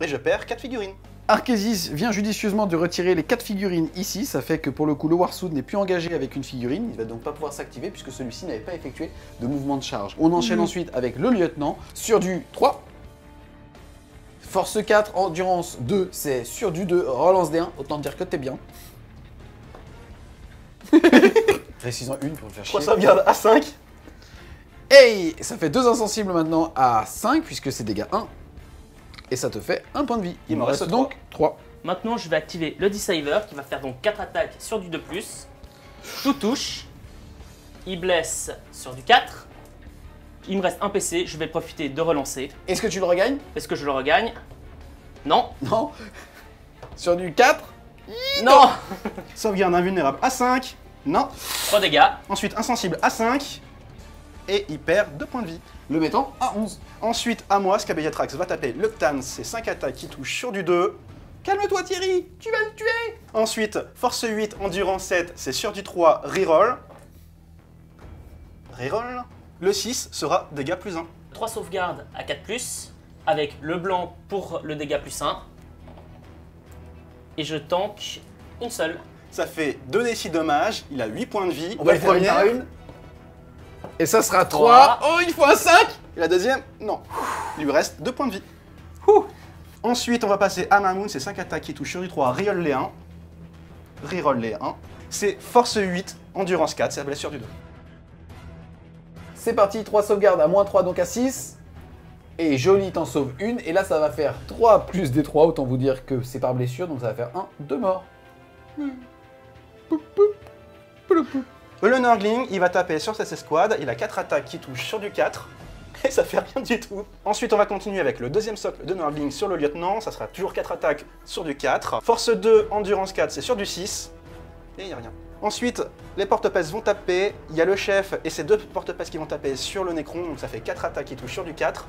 et je perds 4 figurines. Arkesis vient judicieusement de retirer les 4 figurines ici, ça fait que pour le coup le Warsoud n'est plus engagé avec une figurine, il va donc pas pouvoir s'activer puisque celui-ci n'avait pas effectué de mouvement de charge. On enchaîne ensuite avec le lieutenant sur du 3, force 4, endurance 2, c'est sur du 2, relance des 1, autant dire que t'es bien. Précisons une pour le faire chier. 3 sauvegardes à 5. Hey, ça fait 2 insensibles maintenant à 5 puisque c'est dégâts 1. Et ça te fait un point de vie. Il me reste donc 3. Maintenant, je vais activer le Deciver qui va faire donc 4 attaques sur du 2+. Tout touche. Il blesse sur du 4. Il me reste un PC, je vais profiter de relancer. Est-ce que tu le regagnes? Est-ce que je le regagne? Non. Non. Sur du 4? Non. Sauvegarde invulnérable à 5. Non. 3 dégâts. Ensuite, insensible à 5. Et il perd 2 points de vie, le mettant à 11. Ensuite, à moi, Scabellatrax va taper le Ctan, c'est 5 attaques qui touchent sur du 2. Calme-toi Thierry, tu vas le tuer. Ensuite, force 8, endurance 7, c'est sur du 3, reroll. Reroll. Le 6 sera dégâts plus 1. 3 sauvegardes à 4+, avec le blanc pour le dégâts plus 1. Et je tank une seule. Ça fait 2d6 dommages, il a 8 points de vie. On va le faire une par une. Et ça sera 3. Oh, il faut un 5. Et la deuxième, non. Il lui reste 2 points de vie. Ouh. Ensuite, on va passer à Mamoun. C'est 5 attaques qui touchent sur du 3. Reroll les 1. Reroll les 1. C'est force 8, endurance 4. C'est la blessure du 2. C'est parti. 3 sauvegardes à moins 3, donc à 6. Et Jolie t'en sauve une. Et là, ça va faire 3 plus des 3. Autant vous dire que c'est par blessure. Donc ça va faire 1, 2 morts. Le Nurgling, il va taper sur cette escouade, il a 4 attaques qui touchent sur du 4, et ça fait rien du tout. Ensuite, on va continuer avec le deuxième socle de Nurgling sur le lieutenant, ça sera toujours 4 attaques sur du 4. Force 2, endurance 4, c'est sur du 6, et il n'y a rien. Ensuite, les porte-pèces vont taper, il y a le chef et ses 2 porte-pèces qui vont taper sur le Necron, donc ça fait 4 attaques qui touchent sur du 4.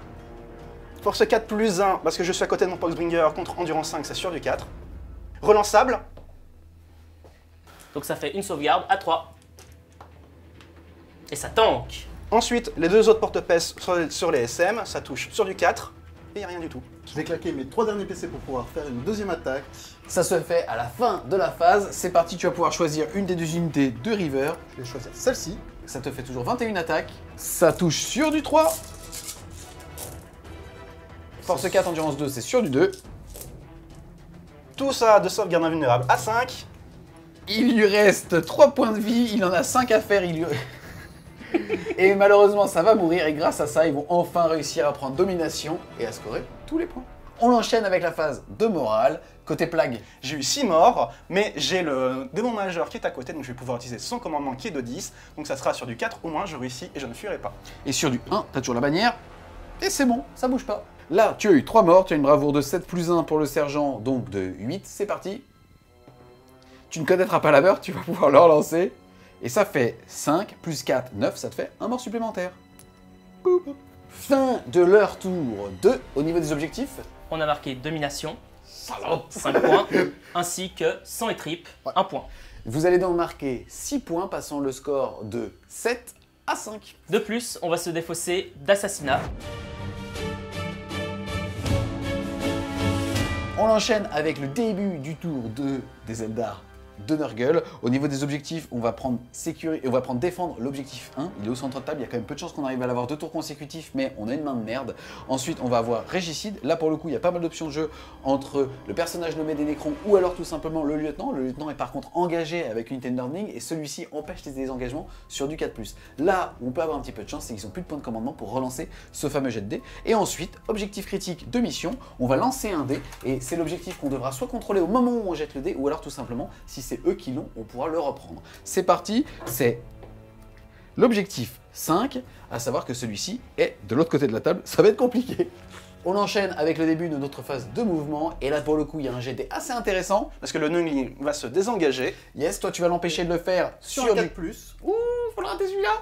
Force 4 plus 1, parce que je suis à côté de mon Poxbringer, contre endurance 5, c'est sur du 4. Relançable. Donc ça fait une sauvegarde à 3. Et ça tank. Ensuite, les 2 autres porte-pèces sur les SM, ça touche sur du 4, et il n'y a rien du tout. Je vais claquer mes 3 derniers PC pour pouvoir faire une deuxième attaque. Ça se fait à la fin de la phase. C'est parti, tu vas pouvoir choisir une des 2 unités de River. Je vais choisir celle-ci. Ça te fait toujours 21 attaques. Ça touche sur du 3. Force 4, endurance 2, c'est sur du 2. Tout ça de sauvegarde invulnérable à 5. Il lui reste 3 points de vie, il en a 5 à faire, il lui... Et malheureusement, ça va mourir, et grâce à ça, ils vont enfin réussir à prendre domination et à scorer tous les points. On enchaîne avec la phase de morale. Côté plague, j'ai eu 6 morts, mais j'ai le démon majeur qui est à côté, donc je vais pouvoir utiliser son commandement qui est de 10. Donc ça sera sur du 4 au moins, je réussis et je ne fuirai pas. Et sur du 1, t'as toujours la bannière, et c'est bon, ça bouge pas. Là, tu as eu 3 morts, tu as une bravoure de 7 plus 1 pour le sergent, donc de 8, c'est parti. Tu ne connaîtras pas la meurtre, tu vas pouvoir le relancer. Et ça fait 5 plus 4, 9, ça te fait un mort supplémentaire. Fin de leur tour 2. Au niveau des objectifs, on a marqué domination, 5 points, ainsi que sang et tripes, 1 point. Vous allez donc marquer 6 points, passant le score de 7 à 5. De plus, on va se défausser d'assassinat. On enchaîne avec le début du tour 2 des Eldar. De Nurgle. Au niveau des objectifs, on va prendre sécurité, on va prendre défendre l'objectif 1. Il est au centre de table, il y a quand même peu de chances qu'on arrive à l'avoir 2 tours consécutifs, mais on a une main de merde. Ensuite, on va avoir Régicide. Là, pour le coup, il y a pas mal d'options de jeu entre le personnage nommé des Necrons ou alors tout simplement le lieutenant. Le lieutenant est par contre engagé avec une unité de Nurgling et celui-ci empêche les désengagements sur du 4+. Là, on peut avoir un petit peu de chance, c'est qu'ils n'ont plus de points de commandement pour relancer ce fameux jet de dés. Et ensuite, objectif critique de mission, on va lancer un dé et c'est l'objectif qu'on devra soit contrôler au moment où on jette le dé ou alors tout simplement, si c'est eux qui l'ont, on pourra le reprendre. C'est parti, c'est l'objectif 5, à savoir que celui-ci est de l'autre côté de la table, ça va être compliqué. On enchaîne avec le début de notre phase de mouvement, et là pour le coup il y a un GD assez intéressant, parce que le Nurgling va se désengager. Yes, toi tu vas l'empêcher de le faire sur du... 4+. Ouh, faut le rater celui-là.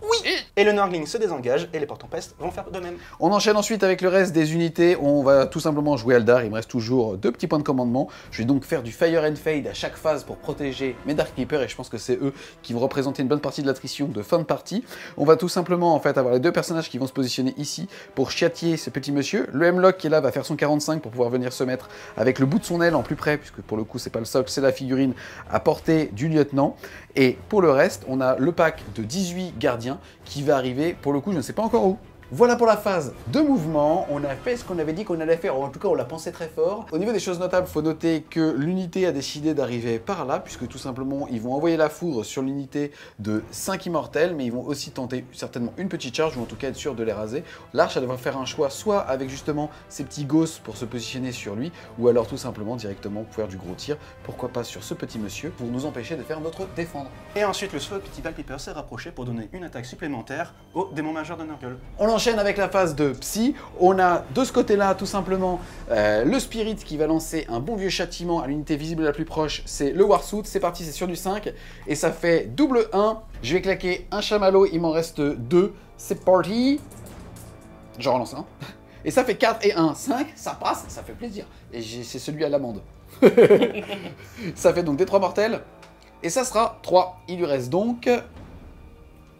Oui. Et le Nurgling se désengage et les porte-tempestes vont faire de même. On enchaîne ensuite avec le reste des unités. On va tout simplement jouer Aldar. Il me reste toujours 2 petits points de commandement. Je vais donc faire du Fire and Fade à chaque phase pour protéger mes Dark Keepers. Et je pense que c'est eux qui vont représenter une bonne partie de l'attrition de fin de partie. On va tout simplement en fait avoir les 2 personnages qui vont se positionner ici pour châtier ce petit monsieur. Le Hemlock qui est là va faire son 45 pour pouvoir venir se mettre avec le bout de son aile en plus près. Puisque pour le coup c'est pas le socle, c'est la figurine à portée du lieutenant. Et pour le reste on a le pack de 18 gardiens qui va arriver, pour le coup, je ne sais pas encore où. Voilà pour la phase de mouvement, on a fait ce qu'on avait dit qu'on allait faire, ou en tout cas on l'a pensé très fort. Au niveau des choses notables, faut noter que l'unité a décidé d'arriver par là, puisque tout simplement ils vont envoyer la foudre sur l'unité de 5 immortels, mais ils vont aussi tenter certainement une petite charge, ou en tout cas être sûr de les raser. L'arche, elle va faire un choix, soit avec justement ses petits gosses pour se positionner sur lui, ou alors tout simplement directement pour faire du gros tir, pourquoi pas sur ce petit monsieur, pour nous empêcher de faire notre défendre. Et ensuite le slow petit Valpiper s'est rapproché pour donner une attaque supplémentaire au démon majeur de Nurgle. On enchaîne avec la phase de psy. On a de ce côté-là tout simplement le spirit qui va lancer un bon vieux châtiment à l'unité visible la plus proche, c'est le Warsuit. C'est parti, c'est sur du 5 et ça fait double 1. Je vais claquer un chamallow, il m'en reste 2. C'est parti. Je relance un. Et ça fait 4 et 1, 5, ça passe, ça fait plaisir. Et c'est celui à l'amande. Ça fait donc des 3 mortels et ça sera 3. Il lui reste donc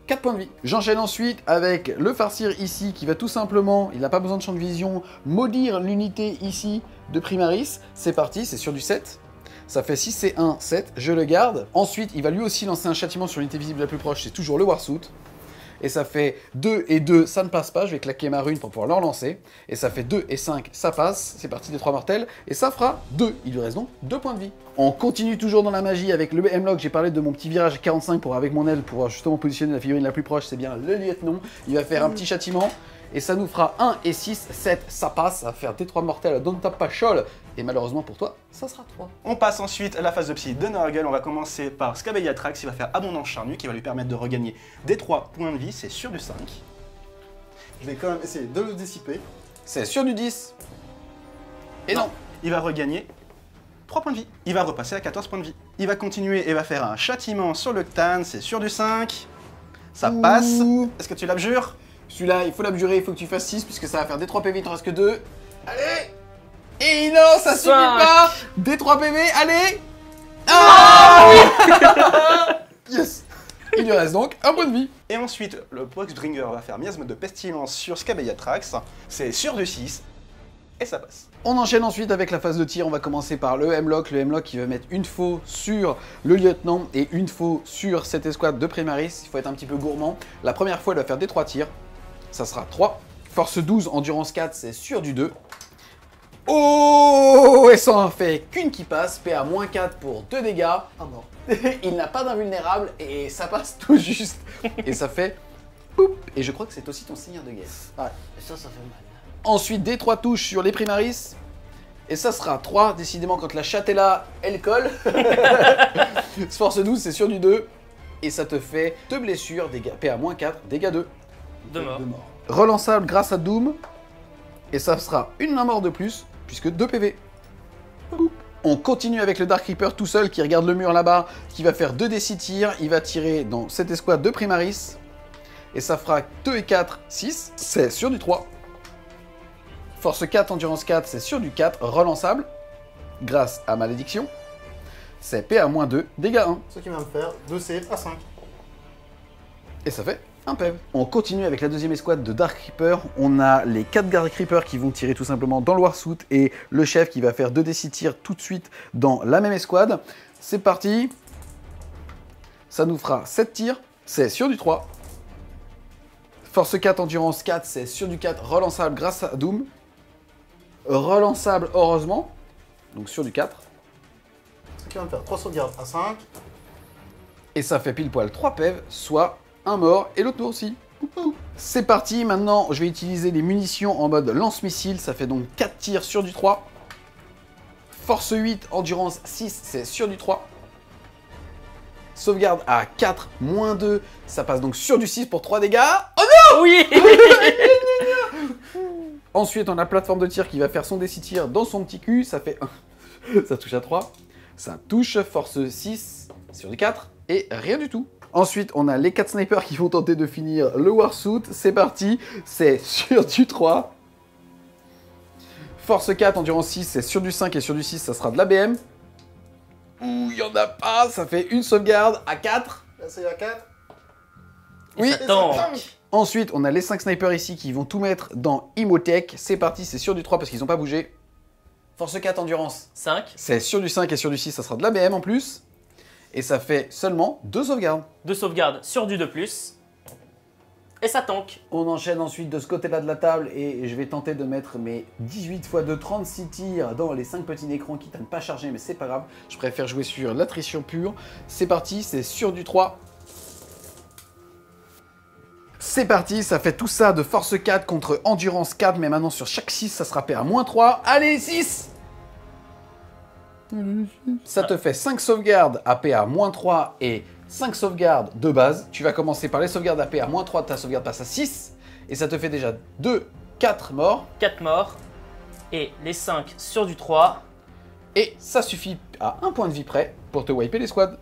4 points de vie. J'enchaîne ensuite avec le farcir ici qui va tout simplement, il n'a pas besoin de champ de vision, maudire l'unité ici de Primaris. C'est parti, c'est sur du 7. Ça fait 6 et 1, 7. Je le garde. Ensuite, il va lui aussi lancer un châtiment sur l'unité visible la plus proche. C'est toujours le Warsuit. Et ça fait 2 et 2, ça ne passe pas. Je vais claquer ma rune pour pouvoir le relancer. Et ça fait 2 et 5, ça passe. C'est parti des 3 mortels. Et ça fera 2. Il lui reste donc 2 points de vie. On continue toujours dans la magie avec le Hemlock. J'ai parlé de mon petit virage 45 pour, avec mon aile pour justement positionner la figurine la plus proche. C'est bien le lieutenant. Il va faire un petit châtiment. Et ça nous fera 1 et 6, 7, ça passe. Ça va faire des 3 mortels, don't tap pas chol. Et malheureusement pour toi, ça sera 3. On passe ensuite à la phase de psy de Nurgle. On va commencer par Scabellatrax. Il va faire abondance charnue qui va lui permettre de regagner des 3 points de vie. C'est sur du 5. Je vais quand même essayer de le dissiper. C'est sur du 10. Et non. Il va regagner 3 points de vie. Il va repasser à 14 points de vie. Il va continuer et va faire un châtiment sur le Ctan. C'est sur du 5. Ça passe. Est-ce que tu l'abjures? Celui-là, il faut l'abjurer, il faut que tu fasses 6 puisque ça va faire des 3 PV, il t'en reste que 2. Allez! Et non, ça suffit pas! Des 3 PV, allez! Ah! Yes! Il lui reste donc un point de vie. Et ensuite, le Poxbringer va faire miasme de pestilence sur Scabellatrax. C'est sur du 6. Et ça passe. On enchaîne ensuite avec la phase de tir. On va commencer par le Hemlock. Le Hemlock qui va mettre une faux sur le lieutenant et une faux sur cette escouade de Primaris. Il faut être un petit peu gourmand. La première fois, il va faire des 3 tirs. Ça sera 3. Force 12, endurance 4, c'est sur du 2. Oh! Et ça en fait qu'une qui passe. PA -4 pour 2 dégâts. Ah mort. Il n'a pas d'invulnérable et ça passe tout juste. Et ça fait... Boum. Et je crois que c'est aussi ton seigneur de guerre. Ouais. Et ça, ça fait mal. Ensuite, des 3 touches sur les Primaris. Et ça sera 3. Décidément, quand la chatte est là, elle colle. Force 12, c'est sur du 2. Et ça te fait 2 blessures, dégâts, PA -4, dégâts 2. De mort. Relançable grâce à Doom. Et ça sera une main mort de plus, puisque 2 PV. Boum. On continue avec le Dark Reaper tout seul qui regarde le mur là-bas, qui va faire 2d6 tirs. Il va tirer dans cette escouade de Primaris. Et ça fera 2 et 4, 6. C'est sur du 3. Force 4, endurance 4, c'est sur du 4. Relançable grâce à Malédiction. C'est PA-2, dégâts 1. Ce qui va me faire 2 CF à 5. Et ça fait... On continue avec la deuxième escouade de Dark Reaper. On a les 4 Dark Reaper qui vont tirer tout simplement dans le Warsuit et le chef qui va faire 2d6 tirs tout de suite dans la même escouade. C'est parti. Ça nous fera 7 tirs. C'est sur du 3. Force 4, endurance 4, c'est sur du 4. Relançable grâce à Doom. Relançable heureusement. Donc sur du 4. Ce qui va me faire 300 gardes à 5. Et ça fait pile poil 3 PV, soit... un mort et l'autre mort aussi. C'est parti, maintenant je vais utiliser les munitions en mode lance-missile. Ça fait donc 4 tirs sur du 3. Force 8, endurance 6, c'est sur du 3. Sauvegarde à 4, moins 2, ça passe donc sur du 6 pour 3 dégâts. Oh non! Oui. Ensuite on a plateforme de tir qui va faire son D6 tir dans son petit cul. Ça fait 1, ça touche à 3. Ça touche, force 6 sur du 4 et rien du tout. Ensuite, on a les 4 snipers qui vont tenter de finir le Warsuit. C'est parti, c'est sur du 3. Force 4, endurance 6, c'est sur du 5 et sur du 6, ça sera de l'ABM. Ouh, il n'y en a pas, ça fait une sauvegarde à 4. Là, c'est à 4. Oui, attends. Ensuite, on a les 5 snipers ici qui vont tout mettre dans Imotech. C'est parti, c'est sur du 3 parce qu'ils n'ont pas bougé. Force 4, endurance 5. C'est sur du 5 et sur du 6, ça sera de l'ABM en plus. Et ça fait seulement 2 sauvegardes. 2 sauvegardes sur du 2+. Et ça tank. On enchaîne ensuite de ce côté-là de la table et je vais tenter de mettre mes 18 × 2, 36 tirs dans les 5 petits écrans qui ne pas chargé, mais c'est pas grave. Je préfère jouer sur l'attrition pure. C'est parti, c'est sur du 3. C'est parti, ça fait tout ça de force 4 contre endurance 4, mais maintenant sur chaque 6, ça se rappelle à -3. Allez, 6! Ça te fait 5 sauvegardes AP à -3 et 5 sauvegardes de base. Tu vas commencer par les sauvegardes AP à -3, ta sauvegarde passe à 6. Et ça te fait déjà 4 morts. 4 morts. Et les 5 sur du 3. Et ça suffit à un point de vie près pour te wiper les squads.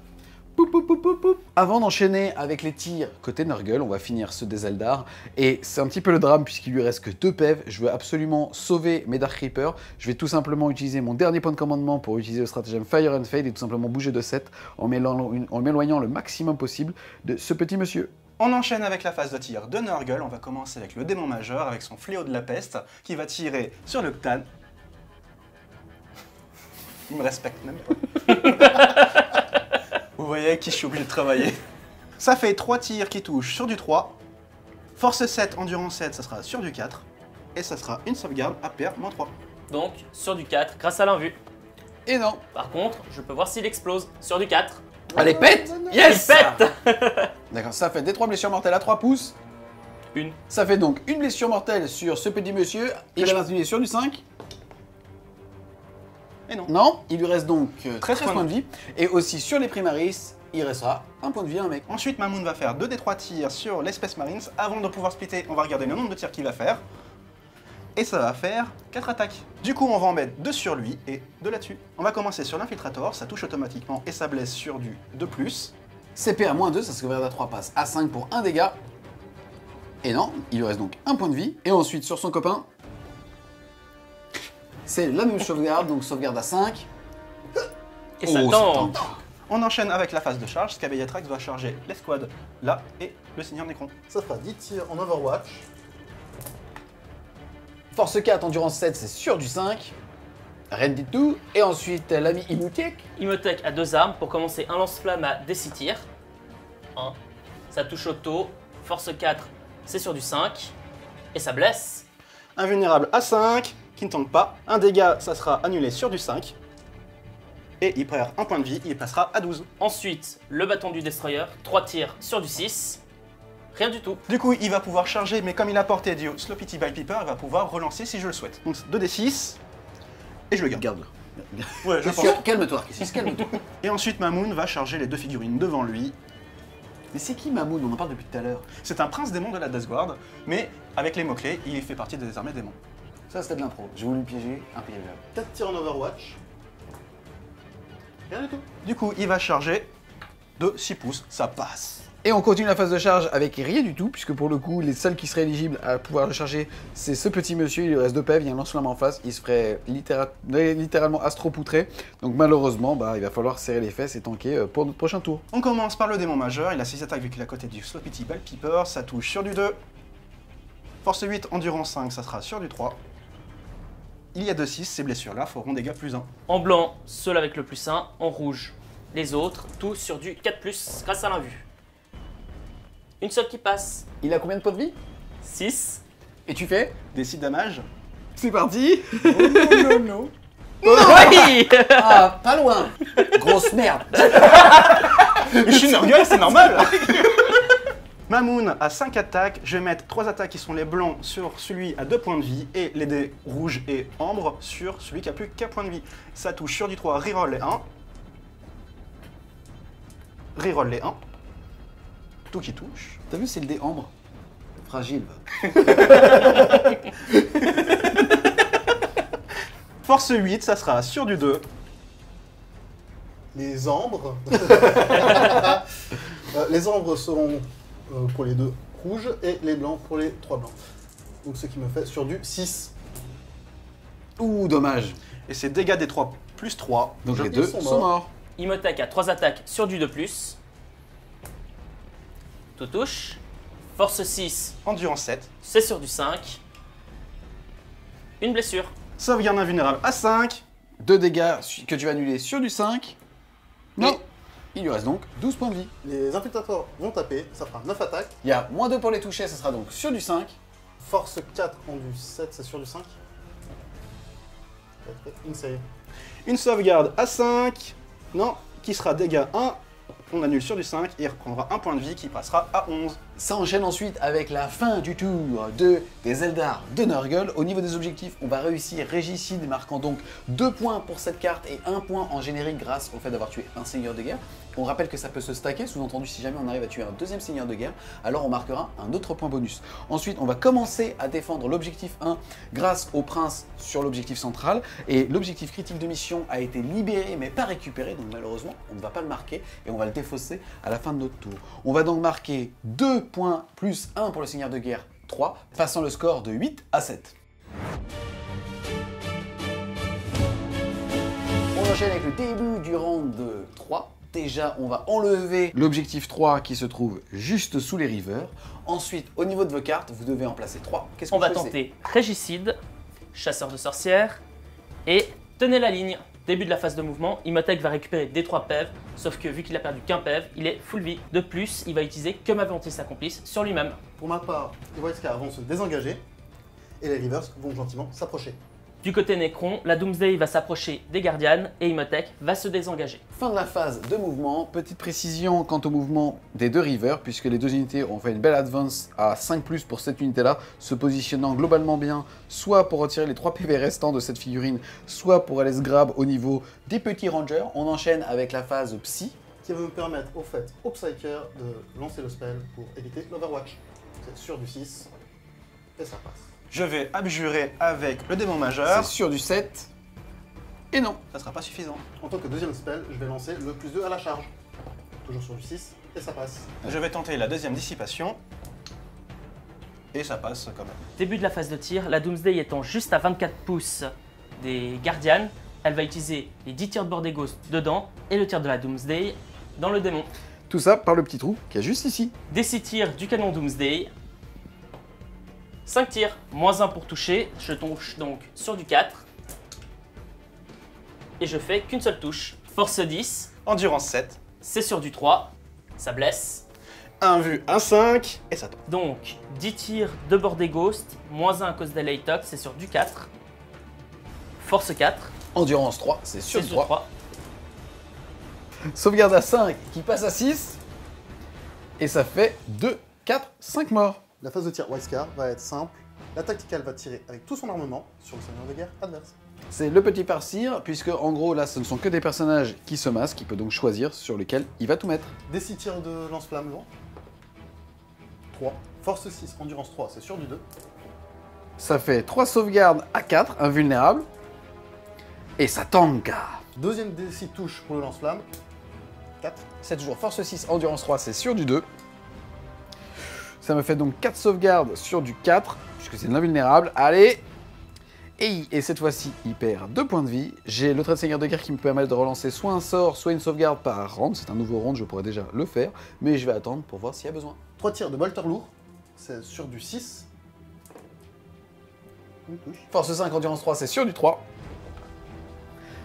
Poup, poup, poup, poup, poup. Avant d'enchaîner avec les tirs côté Nurgle, on va finir ceux des Eldar. Et c'est un petit peu le drame puisqu'il lui reste que 2 PEV. Je veux absolument sauver mes Dark Reapers. Je vais tout simplement utiliser mon dernier point de commandement pour utiliser le stratagème Fire and Fade et tout simplement bouger de 7 en m'éloignant le maximum possible de ce petit monsieur. On enchaîne avec la phase de tir de Nurgle. On va commencer avec le démon majeur avec son fléau de la peste qui va tirer sur le Ctan. Il me respecte même pas. Vous voyez qui je suis obligé de travailler. Ça fait 3 tirs qui touchent sur du 3. Force 7, endurance 7, ça sera sur du 4. Et ça sera une sauvegarde à -3. Donc sur du 4 grâce à l'invue. Et non. Par contre, je peux voir s'il explose. Sur du 4. Allez, pète. Yes, pète. D'accord, ça fait des 3 blessures mortelles à 3 pouces. Une. Ça fait donc une blessure mortelle sur ce petit monsieur. Il a une sur du 5. Et non. Non, il lui reste donc 13 points de vie. Et aussi sur les primaris, il restera un point de vie, un mec. Ensuite, Mamoun va faire 2 des 3 tirs sur les Space Marines. Avant de pouvoir splitter, on va regarder le nombre de tirs qu'il va faire. Et ça va faire 4 attaques. Du coup, on va en mettre 2 sur lui et 2 là-dessus. On va commencer sur l'infiltrator, ça touche automatiquement et ça blesse sur du 2+. CP à -2, ça se regarde à 3 passes à 5 pour 1 dégât. Et non, il lui reste donc un point de vie. Et ensuite, sur son copain... C'est la même sauvegarde, donc sauvegarde à 5. Et ça tente. On enchaîne avec la phase de charge. Scabellatrax doit charger les squads là et le Seigneur Necron. Ça fera 10 tirs en Overwatch. Force 4, endurance 7, c'est sur du 5. Ready to. Et ensuite, l'ami Imotech. Imotech a 2 armes pour commencer un lance-flamme à des 6 tirs. 1. Ça touche auto. Force 4, c'est sur du 5. Et ça blesse. Invulnérable à 5. Qui ne tank pas, un dégât, ça sera annulé sur du 5. Et il perd un point de vie, il passera à 12. Ensuite, le bâton du Destroyer, 3 tirs sur du 6. Rien du tout. Du coup, il va pouvoir charger, mais comme il a porté du Slopity by Piper, il va pouvoir relancer si je le souhaite. Donc 2d6, et je le garde. Ouais, je pense. Calme-toi, calme-toi. Et ensuite, Mamoun va charger les 2 figurines devant lui. Mais c'est qui Mamoun? On en parle depuis tout à l'heure. C'est un prince démon de la Dazguard, mais avec les mots-clés, il fait partie des armées démons. Ça, c'était de l'impro. J'ai voulu piéger, impériable. 4 tirs en Overwatch. Rien du tout. Du coup, il va charger de 6 pouces. Ça passe. Et on continue la phase de charge avec rien du tout, puisque pour le coup, les seuls qui seraient éligibles à pouvoir le charger, c'est ce petit monsieur. Il lui reste 2 PEV, il y a un lance-flamme en face. Il se ferait littéralement astro-poutrer. Donc malheureusement, il va falloir serrer les fesses et tanker pour notre prochain tour. On commence par le démon majeur. Il a 6 attaques vu qu'il est à côté du Slopity Ball Piper. Ça touche sur du 2. Force 8, endurance 5, ça sera sur du 3. Il y a 2-6, ces blessures-là feront dégâts +1. En blanc, seul avec le +1. En rouge, les autres, tout sur du 4+, grâce à l'invue. Une seule qui passe. Il a combien de points de vie? 6. Et tu fais des 6 damages. C'est parti. Oh non, non, non. Oui. Ah, pas loin. Grosse merde. Je suis Nurgle, c'est normal. Mamoun a 5 attaques, je vais mettre 3 attaques qui sont les blancs sur celui à 2 points de vie et les dés rouges et ambre sur celui qui a plus qu'un point de vie. Ça touche sur du 3, reroll les 1. Reroll les 1. Tout qui touche. T'as vu, c'est le dé ambre. Fragile. Force 8, ça sera sur du 2. Les ambres. Les ombres seront pour les deux rouges et les blancs pour les trois blancs. Donc ce qui me fait sur du 6. Ouh, dommage. Et c'est dégâts des 3 plus 3. Donc les deux sont morts. Imotech a 3 attaques sur du 2 plus. Tout touche. Force 6. Endurance 7. C'est sur du 5. Une blessure. Sauvegarde invulnérable à 5. 2 dégâts que tu vas annuler sur du 5. Non. Et il lui reste donc 12 points de vie. Les infiltrateurs vont taper. Ça fera 9 attaques. Il y a moins 2 pour les toucher. Ça sera donc sur du 5. Force 4 en du 7. C'est sur du 5. Une série. Une sauvegarde à 5. Non. Qui sera dégâts 1. On annule sur du 5 et il reprendra un point de vie qui passera à 11. Ça enchaîne ensuite avec la fin du tour des Eldar de Nurgle. Au niveau des objectifs, on va réussir Régicide, marquant donc 2 points pour cette carte et 1 point en générique grâce au fait d'avoir tué un seigneur de guerre. On rappelle que ça peut se stacker, sous-entendu si jamais on arrive à tuer un deuxième seigneur de guerre, alors on marquera un autre point bonus. Ensuite, on va commencer à défendre l'objectif 1 grâce au prince sur l'objectif central. Et l'objectif critique de mission a été libéré mais pas récupéré, donc malheureusement, on ne va pas le marquer et on va le défausser à la fin de notre tour. On va donc marquer 2 points plus 1 pour le seigneur de guerre 3, passant le score de 8 à 7. On enchaîne avec le début du round 3. Déjà, on va enlever l'objectif 3 qui se trouve juste sous les rivers. Ensuite, au niveau de vos cartes, vous devez en placer 3. Qu'est-ce qu'on va tenter? Régicide, chasseur de sorcières et tenez la ligne. Début de la phase de mouvement, Imotech va récupérer des 3 PEV, sauf que vu qu'il a perdu qu'un PEV, il est full vie. De plus, il va utiliser que ma volonté s'accomplisse sur lui-même. Pour ma part, les Whitescar vont se désengager et les Reavers vont gentiment s'approcher. Du côté Necron, la Doomsday va s'approcher des Guardians et Imotech va se désengager. Fin de la phase de mouvement, petite précision quant au mouvement des deux Reavers, puisque les deux unités ont fait une belle advance à 5+ pour cette unité-là, se positionnant globalement bien, soit pour retirer les 3 PV restants de cette figurine, soit pour aller se grab au niveau des petits Rangers. On enchaîne avec la phase Psy, qui va me permettre au fait au Psyker de lancer le spell pour éviter l'Overwatch. C'est sur du 6 et ça passe. Je vais abjurer avec le démon majeur. C'est sur du 7. Et non, ça ne sera pas suffisant. En tant que deuxième spell, je vais lancer le plus 2 à la charge. Toujours sur du 6, et ça passe. Je vais tenter la deuxième dissipation. Et ça passe quand même. Début de la phase de tir, la Doomsday étant juste à 24 pouces des Guardians, elle va utiliser les 10 tirs de bord des Ghosts dedans et le tir de la Doomsday dans le démon. Tout ça par le petit trou qu'il y a juste ici. Des 6 tirs du canon Doomsday. 5 tirs, moins 1 pour toucher, je tombe donc sur du 4. Et je fais qu'une seule touche. Force 10. Endurance 7. C'est sur du 3, ça blesse. 1 vu, 1 5, et ça tombe. Donc, 10 tirs de bord des Ghosts, moins 1 à cause des Laytok, c'est sur du 4. Force 4. Endurance 3, c'est sur du 3. Sauvegarde à 5, qui passe à 6. Et ça fait 2, 4, 5 morts. La phase de tir Whitescar va être simple, la tacticale va tirer avec tout son armement sur le seigneur de guerre adverse. C'est le petit Parsir, puisque en gros là ce ne sont que des personnages qui se masquent, il peut donc choisir sur lequel il va tout mettre. Des 6 tirs de lance-flamme, 3, force 6, endurance 3, c'est sur du 2. Ça fait 3 sauvegardes à 4, invulnérable, et ça tangue. Deuxième des 6 touches pour le lance-flamme, 4. C'est toujours force 6, endurance 3, c'est sur du 2. Ça me fait donc 4 sauvegardes sur du 4, puisque c'est de l'invulnérable. Allez! Et cette fois-ci, il perd 2 points de vie. J'ai le trait de seigneur de guerre qui me permet de relancer soit un sort, soit une sauvegarde par round. C'est un nouveau round, je pourrais déjà le faire, mais je vais attendre pour voir s'il y a besoin. 3 tirs de bolter lourd, c'est sur du 6. Une touche. Force 5, endurance 3, c'est sur du 3.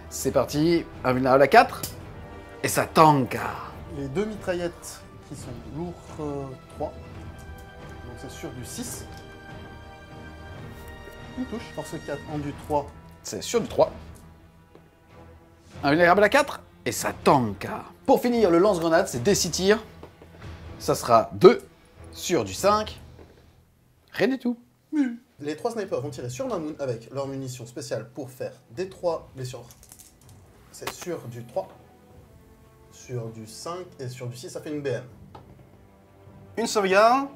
C'est parti, invulnérable à 4. Et ça tank. Les deux mitraillettes qui sont lourds 3. C'est sur du 6. Une touche. Force 4 en du 3. C'est sur du 3. Invulnérable à 4. Et ça tank. Pour finir, le lance-grenade, c'est des 6 tirs. Ça sera 2. Sur du 5. Rien du tout. Les 3 snipers vont tirer sur Mamoun avec leur munition spéciale pour faire des 3 blessures. C'est sur du 3. Sur du 5. Et sur du 6, ça fait une BM. Une sauvegarde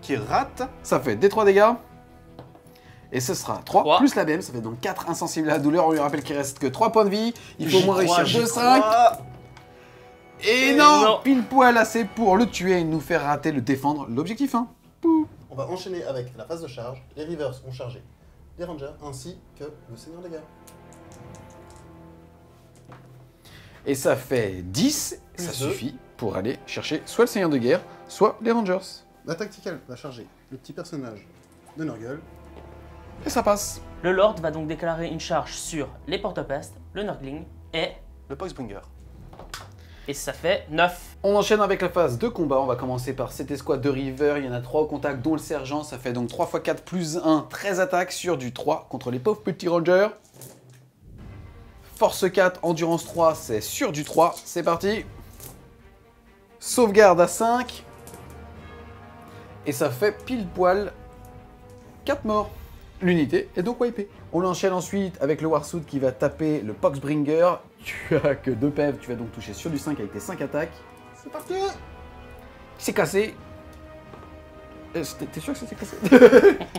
qui rate, ça fait des 3 dégâts, et ce sera 3 plus la BM, ça fait donc 4 insensibles à la douleur, on lui rappelle qu'il reste que 3 points de vie, il faut au moins réussir 2, 5, Et non, pile poil assez pour le tuer et nous faire rater le défendre, l'objectif 1. On va enchaîner avec la phase de charge, les Reavers ont chargé les Rangers ainsi que le Seigneur des Guerres. Et ça fait 10, et ça suffit pour aller chercher soit le Seigneur de Guerre, soit les Rangers. La tacticale va charger le petit personnage de Nurgle. Et ça passe. Le Lord va donc déclarer une charge sur les porte-pestes, le Nurgling et le Poxbringer. Et ça fait 9. On enchaîne avec la phase de combat. On va commencer par cette escouade de River. Il y en a 3 au contact, dont le sergent. Ça fait donc 3 × 4 + 1, 13 attaques sur du 3 contre les pauvres petits Rangers. Force 4, endurance 3, c'est sur du 3. C'est parti. Sauvegarde à 5. Et ça fait pile poil 4 morts. L'unité est donc wipée. On l'enchaîne ensuite avec le Warsuit qui va taper le Poxbringer. Tu as que 2 PV, tu vas donc toucher sur du 5 avec tes 5 attaques. C'est parti. C'est cassé. T'es sûr que c'était cassé?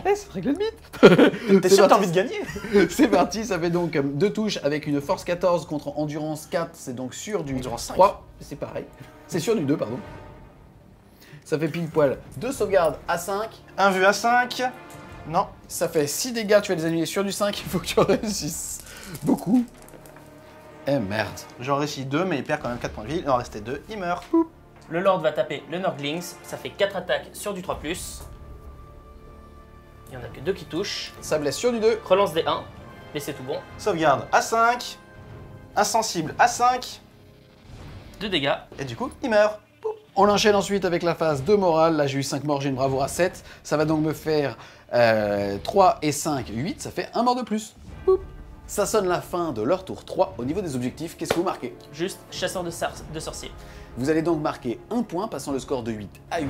C'est réglé le bit. T'es sûr que t'as envie de gagner? C'est parti, ça fait donc 2 touches avec une force 14 contre endurance 4, c'est donc sur du endurance 3. C'est pareil, c'est sur du 2 pardon. Ça fait pile poil 2 sauvegardes à 5. Un vu à 5. Non. Ça fait 6 dégâts, tu vas les annuler sur du 5, il faut que tu réussisses beaucoup. Eh merde. J'en réussis 2, mais il perd quand même 4 points de vie, il en restait 2, il meurt. Oup. Le Lord va taper le Nurglings, ça fait 4 attaques sur du 3+. Il n'y en a que 2 qui touchent. Ça blesse sur du 2. Relance des 1, mais c'est tout bon. Sauvegarde à 5, insensible à 5. 2 dégâts. Et du coup, il meurt. On l'enchaîne ensuite avec la phase de morale. Là, j'ai eu 5 morts, j'ai une bravoure à 7. Ça va donc me faire 3 et 5, 8. Ça fait 1 mort de plus. Oup. Ça sonne la fin de leur tour 3 au niveau des objectifs. Qu'est-ce que vous marquez? Juste chasseur de sorciers. Vous allez donc marquer 1 point, passant le score de 8 à 8.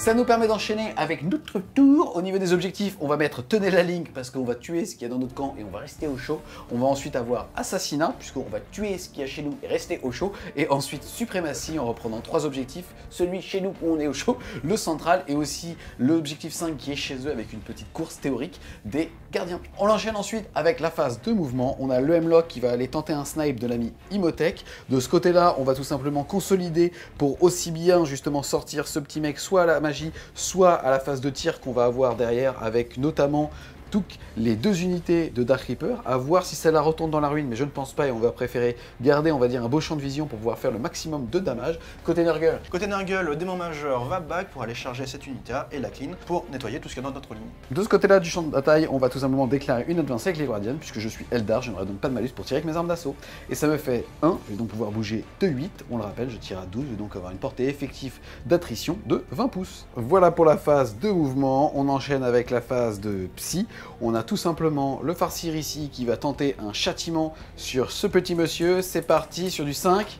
Ça nous permet d'enchaîner avec notre tour. Au niveau des objectifs, on va mettre tenez la ligne parce qu'on va tuer ce qu'il y a dans notre camp et on va rester au chaud. On va ensuite avoir assassinat puisqu'on va tuer ce qu'il y a chez nous et rester au chaud. Et ensuite suprématie en reprenant 3 objectifs. Celui chez nous où on est au chaud, le central et aussi l'objectif 5 qui est chez eux avec une petite course théorique des gardiens. On l'enchaîne ensuite avec la phase de mouvement. On a le Hemlock qui va aller tenter un snipe de l'ami Imhotep. De ce côté-là, on va tout simplement consolider pour aussi bien justement sortir ce petit mec soit à la magie, soit à la phase de tir qu'on va avoir derrière avec notamment toutes les 2 unités de Dark Reaper, à voir si celle-là retourne dans la ruine, mais je ne pense pas et on va préférer garder, on va dire, un beau champ de vision pour pouvoir faire le maximum de damage. Côté Nurgle. Côté Nurgle, le démon majeur va back pour aller charger cette unité-là et la clean pour nettoyer tout ce qu'il y a dans notre ligne. De ce côté-là du champ de bataille, on va tout simplement déclarer une advance avec les Guardians, puisque je suis Eldar, je n'aurai donc pas de malus pour tirer avec mes armes d'assaut. Et ça me fait 1, je vais donc pouvoir bouger de 8, on le rappelle, je tire à 12, je vais donc avoir une portée effective d'attrition de 20 pouces. Voilà pour la phase de mouvement, on enchaîne avec la phase de psy. On a tout simplement le farcir ici qui va tenter un châtiment sur ce petit monsieur. C'est parti sur du 5.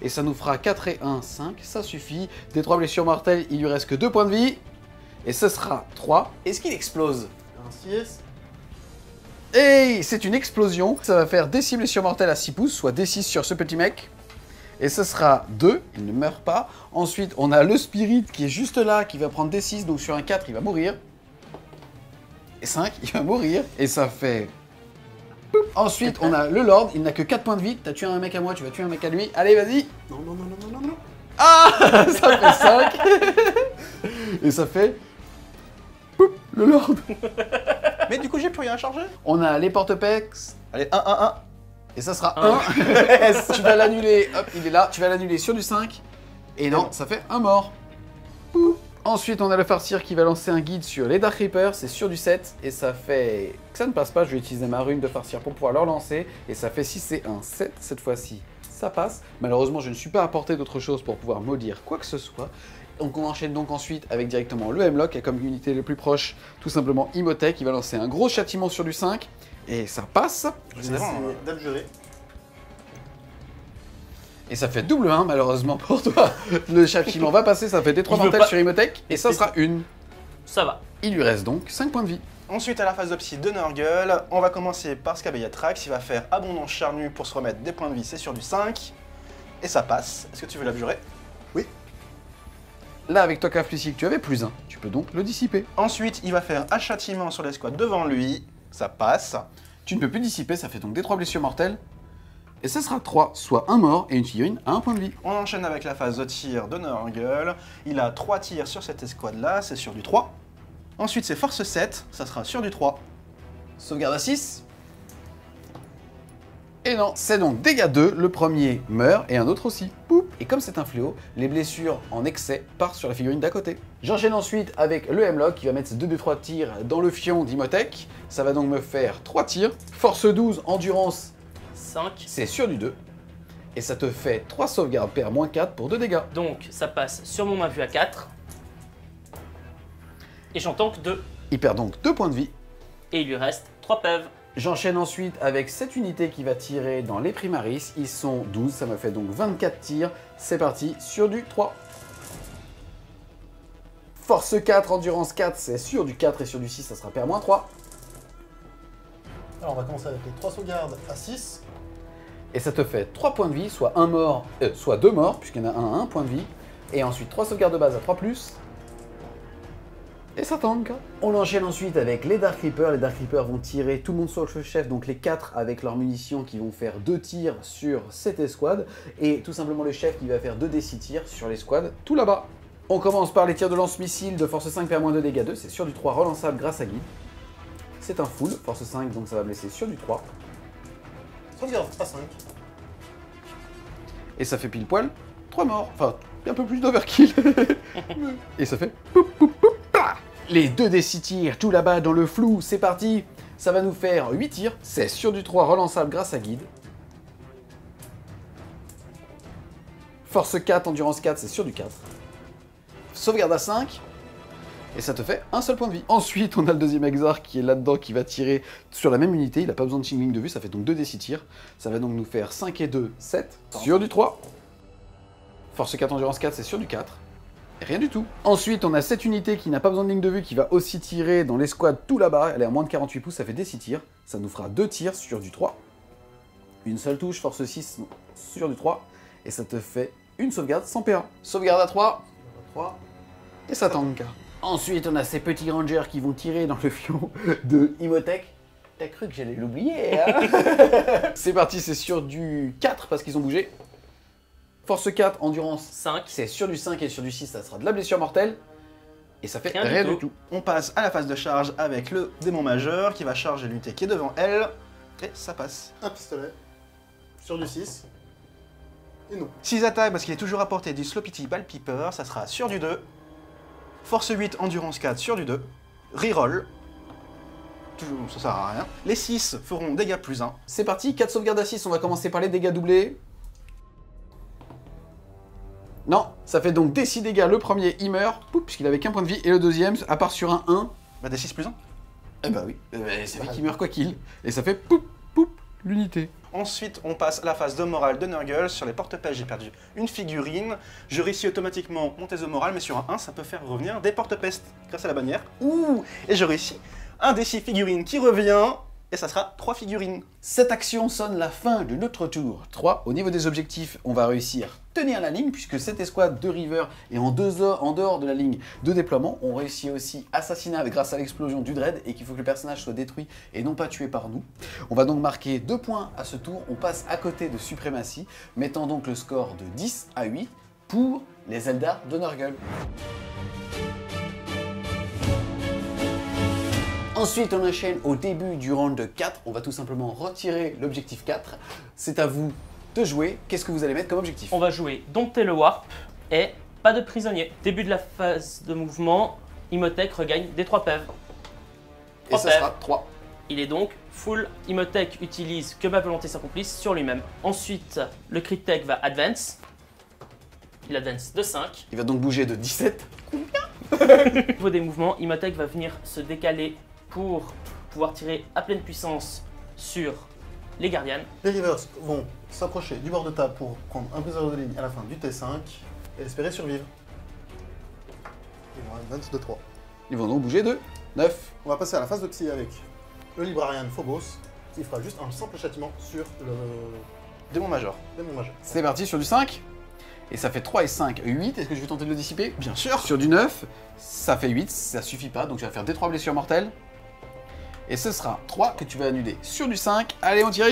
Et ça nous fera 4 et 1, 5. Ça suffit. Des 3 blessures mortelles, il lui reste que 2 points de vie. Et ce sera 3. Est-ce qu'il explose? Un 6. Et c'est une explosion. Ça va faire des 6 blessures mortelles à 6 pouces, soit des 6 sur ce petit mec. Et ce sera 2, il ne meurt pas. Ensuite, on a le spirit qui est juste là, qui va prendre des 6. Donc sur un 4, il va mourir. Et 5, il va mourir. Et ça fait... Boop. Ensuite, on a le Lord, il n'a que 4 points de vie. T'as tué un mec à moi, tu vas tuer un mec à lui. Allez, vas-y. Non, non, non, non, non, non, non. Ah, ça fait 5. Et ça fait... Boop, le Lord. Mais du coup, j'ai plus rien à charger. On a les porte-pex. Allez, 1, 1, 1. Et ça sera 1. Tu vas l'annuler. Hop, il est là. Tu vas l'annuler sur du 5. Et non, ça fait 1 mort. Boop. Ensuite, on a le farcir qui va lancer un guide sur les Dark Reapers, c'est sur du 7, et ça fait... Ça ne passe pas, je vais utiliser ma rune de farcir pour pouvoir leur lancer, et ça fait 6 et 1, 7, cette fois-ci, ça passe. Malheureusement, je ne suis pas à portée d'autre chose pour pouvoir maudire quoi que ce soit. Donc on enchaîne donc ensuite avec directement le Hemlock, qui est comme unité le plus proche, tout simplement Imhotep, qui va lancer un gros châtiment sur du 5, et ça passe. C'est d'abjurer. Et ça fait double 1 malheureusement pour toi. Le châtiment va passer, ça fait des 3 mortels sur Imhotep et ça sera 1. Ça va. Il lui reste donc 5 points de vie. Ensuite à la phase de psy de Nurgle, on va commencer par Scabellatrax. Il va faire abondance charnue pour se remettre des points de vie, c'est sur du 5. Et ça passe. Est-ce que tu veux l'abjurer? Oui. Là avec toi Caflucic, tu avais plus 1. Tu peux donc le dissiper. Ensuite il va faire un châtiment sur l'escouade devant lui. Ça passe. Tu ne peux plus dissiper, ça fait donc des 3 blessures mortelles. Et ce sera 3, soit un mort et une figurine à un point de vie. On enchaîne avec la phase de tir de Nurgle. Il a 3 tirs sur cette escouade-là, c'est sur du 3. Ensuite, c'est force 7, ça sera sur du 3. Sauvegarde à 6. Et non, c'est donc dégâts 2, le premier meurt et un autre aussi. Poup. Et comme c'est un fléau, les blessures en excès partent sur la figurine d'à côté. J'enchaîne ensuite avec le Hemlock qui va mettre ses 2d3 tirs dans le fion d'Imotech. Ça va donc me faire 3 tirs. Force 12, endurance 5. C'est sur du 2. Et ça te fait 3 sauvegardes PR moins 4 pour 2 dégâts. Donc ça passe sur mon main vue à 4. Et j'en tank 2. Il perd donc 2 points de vie. Et il lui reste 3 pèves. J'enchaîne ensuite avec cette unité qui va tirer dans les primaris. Ils sont 12, ça me fait donc 24 tirs. C'est parti sur du 3. Force 4, endurance 4, c'est sur du 4 et sur du 6, ça sera PR-3. Alors on va commencer avec les 3 sauvegardes à 6. Et ça te fait 3 points de vie, soit 1 mort, soit 2 morts, puisqu'il y en a un à 1 point de vie. Et ensuite 3 sauvegardes de base à 3+. Et ça tank. On enchaîne ensuite avec les Dark Reapers. Les Dark Reapers vont tirer tout le monde sauf le chef, donc les 4 avec leurs munitions qui vont faire 2 tirs sur cette escouade. Et tout simplement le chef qui va faire 2d6 tirs sur l'escouade tout là-bas. On commence par les tirs de lance-missile de force 5 PR-2 dégâts 2. C'est sur du 3 relançable grâce à Guy. C'est un full, force 5, donc ça va blesser sur du 3. Sauvegarde à 5. Et ça fait pile poil 3 morts. Enfin, un peu plus d'overkill. Et ça fait poup poup poup. Les 2d6 tirs tout là-bas dans le flou, c'est parti. Ça va nous faire 8 tirs, c'est sur du 3 relançable grâce à Guide. Force 4, endurance 4, c'est sur du 4. Sauvegarde à 5. Et ça te fait un seul point de vie. Ensuite, on a le deuxième Exar qui est là-dedans, qui va tirer sur la même unité. Il n'a pas besoin de Chingling de vue, ça fait donc 2d6 tirs. Ça va donc nous faire 5 et 2, 7, sur du 3. Force 4, endurance 4, c'est sur du 4. Rien du tout. Ensuite, on a cette unité qui n'a pas besoin de ligne de vue, qui va aussi tirer dans l'escouade tout là-bas. Elle est à moins de 48 pouces, ça fait des 6 tirs. Ça nous fera 2 tirs sur du 3. Une seule touche, force 6 sur du 3. Et ça te fait une sauvegarde sans PA. Sauvegarde à 3. Et ça tank. Ensuite, on a ces petits rangers qui vont tirer dans le fion de Imotech. T'as cru que j'allais l'oublier, hein? C'est parti, c'est sur du 4 parce qu'ils ont bougé. Force 4, endurance 5, c'est sur du 5 et sur du 6, ça sera de la blessure mortelle. Et ça fait rien du tout. On passe à la phase de charge avec le démon majeur qui va charger l'unité qui est devant elle. Et ça passe. Un pistolet, sur du 6, et non. 6 attaques parce qu'il est toujours à portée du Slopity Ballpiper, ça sera sur du 2. Force 8, endurance 4, sur du 2. Reroll. Toujours, ça sert à rien. Les 6 feront dégâts plus 1. C'est parti, 4 sauvegardes à 6, on va commencer par les dégâts doublés. Non, ça fait donc des 6 dégâts, le premier il meurt, puisqu'il avait qu'un point de vie, et le deuxième, à part sur un 1, bah des 6 plus 1. Eh bah oui, c'est vrai qu'il meurt quoi qu'il, et ça fait poup poup l'unité. Ensuite, on passe à la phase de morale de Nurgle. Sur les porte-pêches, j'ai perdu une figurine. Je réussis automatiquement mon test de morale, mais sur un 1, ça peut faire revenir des porte-pestes grâce à la bannière. Ouh, et je réussis un des 6 figurines qui revient. Et ça sera 3 figurines. Cette action sonne la fin de notre tour 3. Au niveau des objectifs, on va réussir à tenir la ligne, puisque cette escouade de River est en dehors de la ligne de déploiement. On réussit aussi assassinat grâce à l'explosion du Dread, et qu'il faut que le personnage soit détruit et non pas tué par nous. On va donc marquer 2 points à ce tour. On passe à côté de suprématie, mettant donc le score de 10 à 8 pour les Eldar de Nurgle. Ensuite, on enchaîne au début du round 4. On va tout simplement retirer l'objectif 4. C'est à vous de jouer. Qu'est-ce que vous allez mettre comme objectif? On va jouer Dompter le Warp et pas de prisonnier. Début de la phase de mouvement, Imotech regagne des 3 pèves. Et ça sera 3. Il est donc full. Imotech utilise que ma volonté s'accomplisse sur lui-même. Ensuite, le crit tech va advance. Il advance de 5. Il va donc bouger de 17. Combien? Au niveau des mouvements, Imotech va venir se décaler pour pouvoir tirer à pleine puissance sur les Guardians. Les Rivers vont s'approcher du bord de table pour prendre un briseur de ligne à la fin du T5 et espérer survivre. Ils vont advance de 3. Ils vont donc bouger de 9. On va passer à la phase de psy avec le Librarian Phobos qui fera juste un simple châtiment sur le démon major. C'est parti sur du 5. Et ça fait 3 et 5, 8. Est-ce que je vais tenter de le dissiper? Bien sûr. Sur du 9, ça fait 8, ça suffit pas. Donc je vais faire des 3 blessures mortelles. Et ce sera 3 que tu vas annuler sur du 5. Allez, on tire.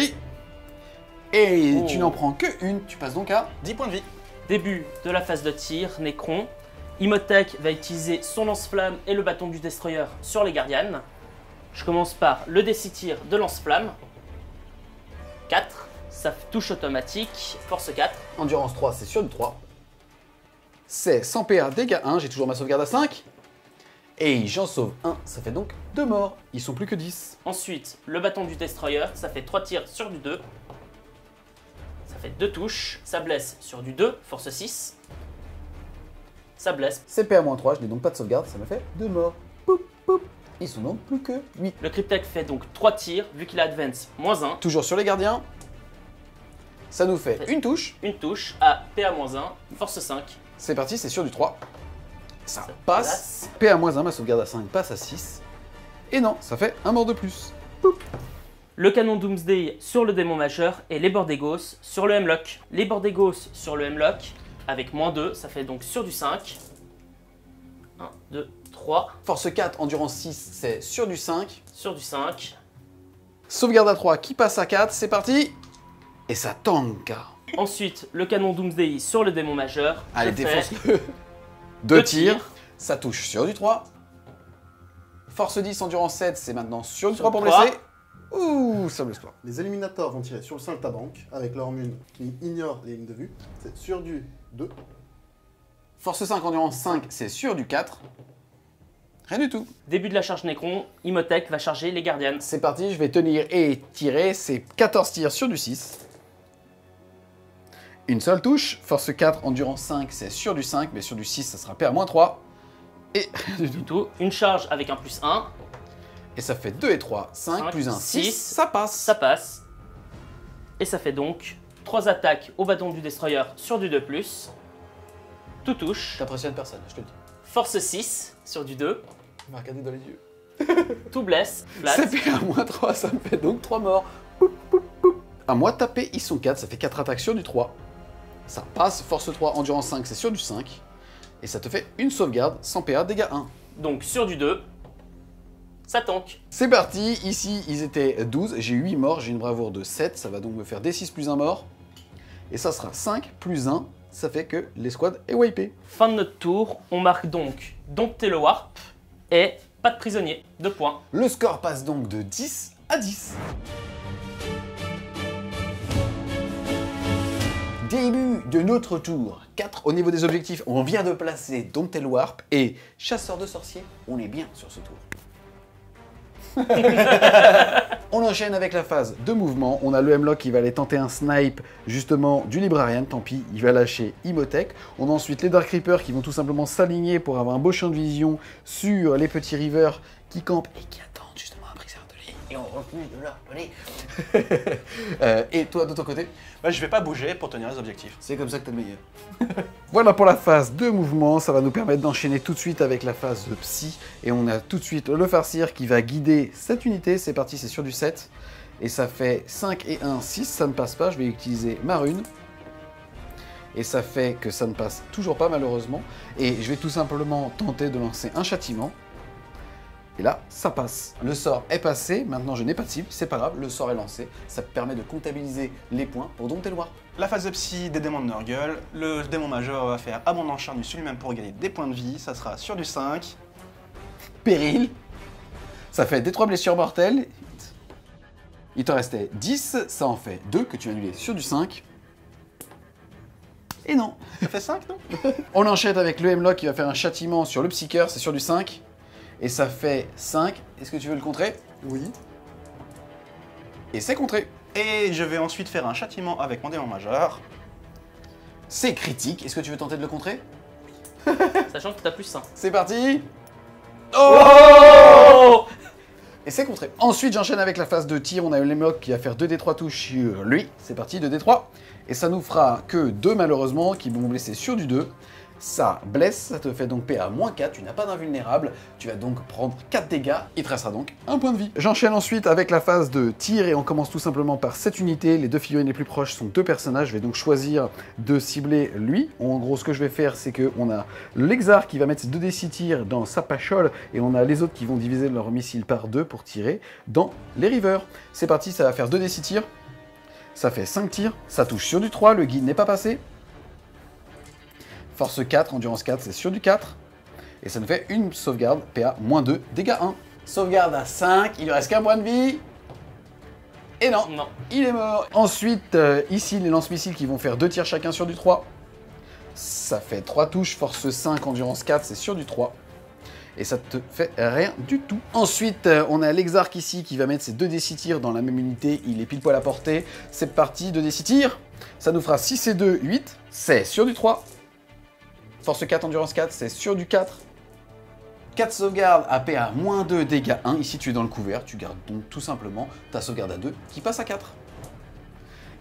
Et tu n'en prends que une, tu passes donc à 10 points de vie. Début de la phase de tir, Necron. Imhotep va utiliser son lance-flamme et le bâton du destroyer sur les Guardians. Je commence par le D6 de lance-flamme. 4, ça touche automatique, force 4. Endurance 3, c'est sur du 3. C'est 100 PA, dégâts 1, j'ai toujours ma sauvegarde à 5. Et j'en sauve 1, ça fait donc 2 morts, ils sont plus que 10. Ensuite, le bâton du destroyer, ça fait 3 tirs sur du 2. Ça fait 2 touches, ça blesse sur du 2, force 6. Ça blesse. C'est PA-3, je n'ai donc pas de sauvegarde, ça me fait 2 morts. Poup, poup. Ils sont donc plus que 8. Le Cryptek fait donc 3 tirs, vu qu'il a advance, moins 1. Toujours sur les gardiens. Ça nous fait, une touche. Une touche à PA-1, force 5. C'est parti, c'est sur du 3. Ça passe. PA-1, ma sauvegarde à 5 passe à 6. Et non, ça fait un mort de plus. Poup. Le canon Doomsday sur le démon majeur et les Bordegos sur le Hemlock. Les Bordegos sur le Hemlock avec moins 2, ça fait donc sur du 5. 1, 2, 3. Force 4, endurance 6, c'est sur du 5. Sur du 5. Sauvegarde à 3 qui passe à 4, c'est parti. Et ça tank. Ensuite, le canon Doomsday sur le démon majeur. Allez, défonce-le. 2 tirs, ça touche sur du 3. Force 10, endurance 7, c'est maintenant sur du 3 pour blesser. Ouh, ça blesse pas. Les Illuminators vont tirer sur le saltabanque avec leur mune qui ignore les lignes de vue. C'est sur du 2. Force 5, endurance 5, c'est sur du 4. Rien du tout. Début de la charge Necron, Imhotep va charger les Guardians. C'est parti, je vais tenir et tirer. C'est 14 tirs sur du 6. Une seule touche, force 4, endurance 5, c'est sur du 5, mais sur du 6, ça sera PA-3. Et du tout, une charge avec un plus 1. Et ça fait 2 et 3, 5 plus 1, 6, ça passe. Ça passe. Et ça fait donc 3 attaques au bâton du destroyer sur du 2+. Tout touche. T'impressionnes personne, je te le dis. Force 6 sur du 2. Il m'a regardé dans les yeux. Tout blesse, flat. C'est PA-3, ça me fait donc 3 morts. Poup, poup, poup. À moi tapé, ils sont 4, ça fait 4 attaques sur du 3. Ça passe, force 3, endurance 5, c'est sur du 5. Et ça te fait une sauvegarde, 100 PA, dégâts 1. Donc sur du 2, ça tank. C'est parti, ici ils étaient 12, j'ai 8 morts, j'ai une bravoure de 7, ça va donc me faire D6 plus 1 mort. Et ça sera 5 plus 1, ça fait que l'escouade est wipée. Fin de notre tour, on marque donc dompter le warp et pas de prisonnier, 2 points. Le score passe donc de 10 à 10. Début de notre tour, 4 au niveau des objectifs, on vient de placer Dompter le Warp et Chasseur de Sorciers, on est bien sur ce tour. On enchaîne avec la phase de mouvement, on a le Hemlock qui va aller tenter un snipe justement du Librarian, tant pis, il va lâcher Imhotep. On a ensuite les Dark Reapers qui vont tout simplement s'aligner pour avoir un beau champ de vision sur les petits Reavers qui campent et qui attendent justement un briseur de lait et on refuse de leur donner. Et toi de ton côté? Bah, je vais pas bouger pour tenir les objectifs. C'est comme ça que t'es le meilleur. Voilà pour la phase de mouvement, ça va nous permettre d'enchaîner tout de suite avec la phase de psy. Et on a tout de suite le farcir qui va guider cette unité, c'est parti, c'est sur du 7. Et ça fait 5 et 1, 6, ça ne passe pas, je vais utiliser ma rune. Et ça fait que ça ne passe toujours pas malheureusement. Et je vais tout simplement tenter de lancer un châtiment. Et là, ça passe. Le sort est passé, maintenant je n'ai pas de cible, c'est pas grave, le sort est lancé. Ça permet de comptabiliser les points pour dompter le warp. La phase de psy des démons de Nurgle, le démon majeur va faire abondant charme sur lui-même pour gagner des points de vie, ça sera sur du 5. Péril, ça fait des 3 blessures mortelles. Il te restait 10, ça en fait 2 que tu as annulé sur du 5. Et non, ça fait 5 non? On enchaîne avec le Hemlock qui va faire un châtiment sur le Psyker, c'est sur du 5. Et ça fait 5. Est-ce que tu veux le contrer? Oui. Et c'est contré. Et je vais ensuite faire un châtiment avec mon démon majeur. C'est critique. Est-ce que tu veux tenter de le contrer? Oui. Sachant que t'as plus 1. C'est parti. Oh! Et c'est contré. Ensuite, j'enchaîne avec la phase de tir. On a eu l'Hemlock qui va faire 2d3 touches sur lui. C'est parti, 2d3. Et ça nous fera que 2 malheureusement qui vont blesser sur du 2. Ça blesse, ça te fait donc PA-4, tu n'as pas d'invulnérable, tu vas donc prendre 4 dégâts, il te restera donc 1 point de vie. J'enchaîne ensuite avec la phase de tir et on commence tout simplement par cette unité, les 2 figurines les plus proches sont 2 personnages, je vais donc choisir de cibler lui. En gros ce que je vais faire c'est qu'on a l'Exar qui va mettre ses 2d6 tirs dans sa pachole et on a les autres qui vont diviser leurs missiles par 2 pour tirer dans les Reavers. C'est parti, ça va faire 2d6 tirs. Ça fait 5 tirs, ça touche sur du 3, le guide n'est pas passé. Force 4, endurance 4, c'est sur du 4. Et ça nous fait une sauvegarde, PA -2, dégâts 1. Sauvegarde à 5, il lui reste qu'un point de vie. Et non, non, il est mort. Ensuite, ici, les lance-missiles qui vont faire 2 tirs chacun sur du 3. Ça fait 3 touches, force 5, endurance 4, c'est sur du 3. Et ça te fait rien du tout. Ensuite, on a l'exarque ici qui va mettre ses 2d6 tirs dans la même unité. Il est pile poil à portée. C'est parti, 2d6 tirs. Ça nous fera 6 et 2, 8. C'est sur du 3. Force 4, endurance 4, c'est sur du 4. 4 sauvegardes à PA -2, dégâts 1. Ici, tu es dans le couvert. Tu gardes donc tout simplement ta sauvegarde à 2 qui passe à 4.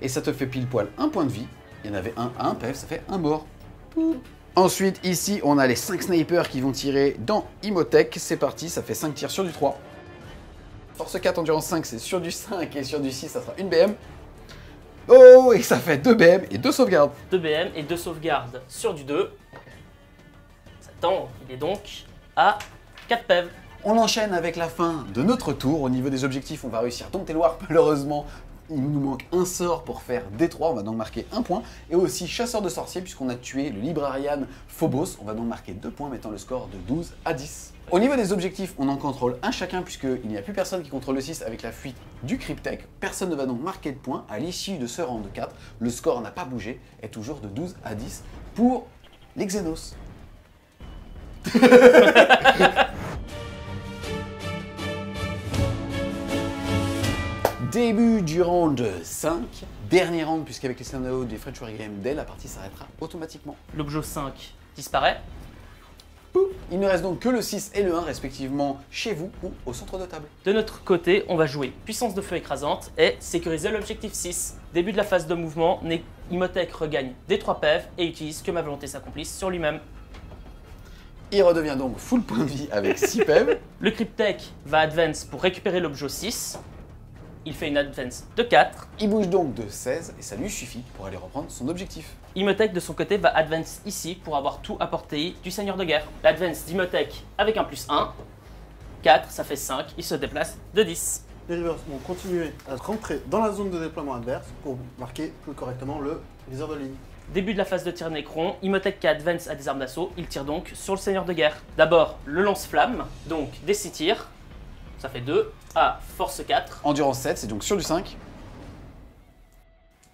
Et ça te fait pile poil un point de vie. Il y en avait un à 1 PF, ça fait un mort. Pouh. Ensuite, ici, on a les 5 snipers qui vont tirer dans Imotech. C'est parti, ça fait 5 tirs sur du 3. Force 4, endurance 5, c'est sur du 5 et sur du 6, ça sera une BM. Oh, et ça fait 2 BM et 2 sauvegardes. 2 BM et 2 sauvegardes sur du 2. Ça tend, il est donc à 4 PEV. On enchaîne avec la fin de notre tour. Au niveau des objectifs, on va réussir Dompter le Warp, malheureusement. Il nous manque un sort pour faire D3, on va donc marquer un point. Et aussi chasseur de sorciers, puisqu'on a tué le librarian Phobos, on va donc marquer 2 points, mettant le score de 12 à 10. Au niveau des objectifs, on en contrôle un chacun, puisqu'il n'y a plus personne qui contrôle le 6 avec la fuite du Cryptek. Personne ne va donc marquer de points. À l'issue de ce round de 4, le score n'a pas bougé, est toujours de 12 à 10 pour les Xenos. Début du round 5, dernier round, puisqu'avec les standouts des French Wargame Day, la partie s'arrêtera automatiquement. L'objet 5 disparaît. Il ne reste donc que le 6 et le 1, respectivement, chez vous ou au centre de table. De notre côté, on va jouer puissance de feu écrasante et sécuriser l'objectif 6. Début de la phase de mouvement, Imotech regagne des 3 PF et utilise que ma volonté s'accomplisse sur lui-même. Il redevient donc full point de vie avec 6 PF. Le Cryptek va advance pour récupérer l'objet 6. Il fait une advance de 4. Il bouge donc de 16 et ça lui suffit pour aller reprendre son objectif. Imotech de son côté va advance ici pour avoir tout à portée du seigneur de guerre. L'advance d'Imotech avec un +1, 4, ça fait 5, il se déplace de 10. Les rivers vont continuer à rentrer dans la zone de déploiement adverse pour marquer plus correctement le viseur de ligne. Début de la phase de tir Necron, Imotech qui advance à des armes d'assaut, il tire donc sur le seigneur de guerre. D'abord le lance-flamme, donc des 6 tirs. Ça fait 2 à force 4. Endurance 7, c'est donc sur du 5.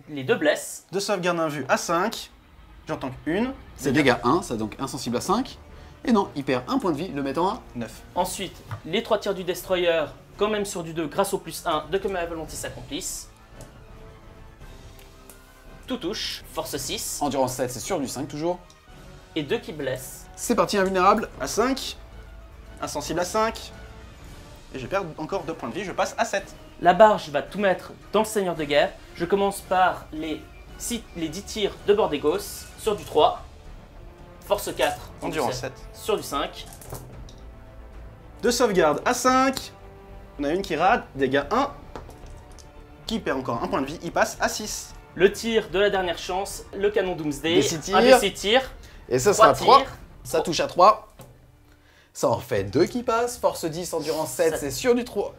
Les 2 blesses. 2 sauvegardes invue à 5. J'en tank une. C'est dégâts 1, ça donc insensible à 5. Et non, il perd un point de vie, le mettant à 9. Ensuite, les 3 tirs du Destroyer, quand même sur du 2, grâce au +1 de que ma volonté s'accomplisse. Tout touche, force 6. Endurance 7, c'est sur du 5 toujours. Et 2 qui blessent. C'est parti, invulnérable à 5. Insensible à 5. Et je perds encore 2 points de vie, je passe à 7. La barge va tout mettre dans le seigneur de guerre. Je commence par les 10 tirs de Bordégos sur du 3. Force 4, endurance 7 sur du 5. 2 sauvegardes à 5. On a une qui rate, dégâts 1. Qui perd encore un point de vie, il passe à 6. Le tir de la dernière chance, le canon Doomsday. Un des 6 tirs. Et ça sera 3. Ça touche à 3. Ça en fait 2 qui passent, force 10, endurance 7, c'est sur du 3.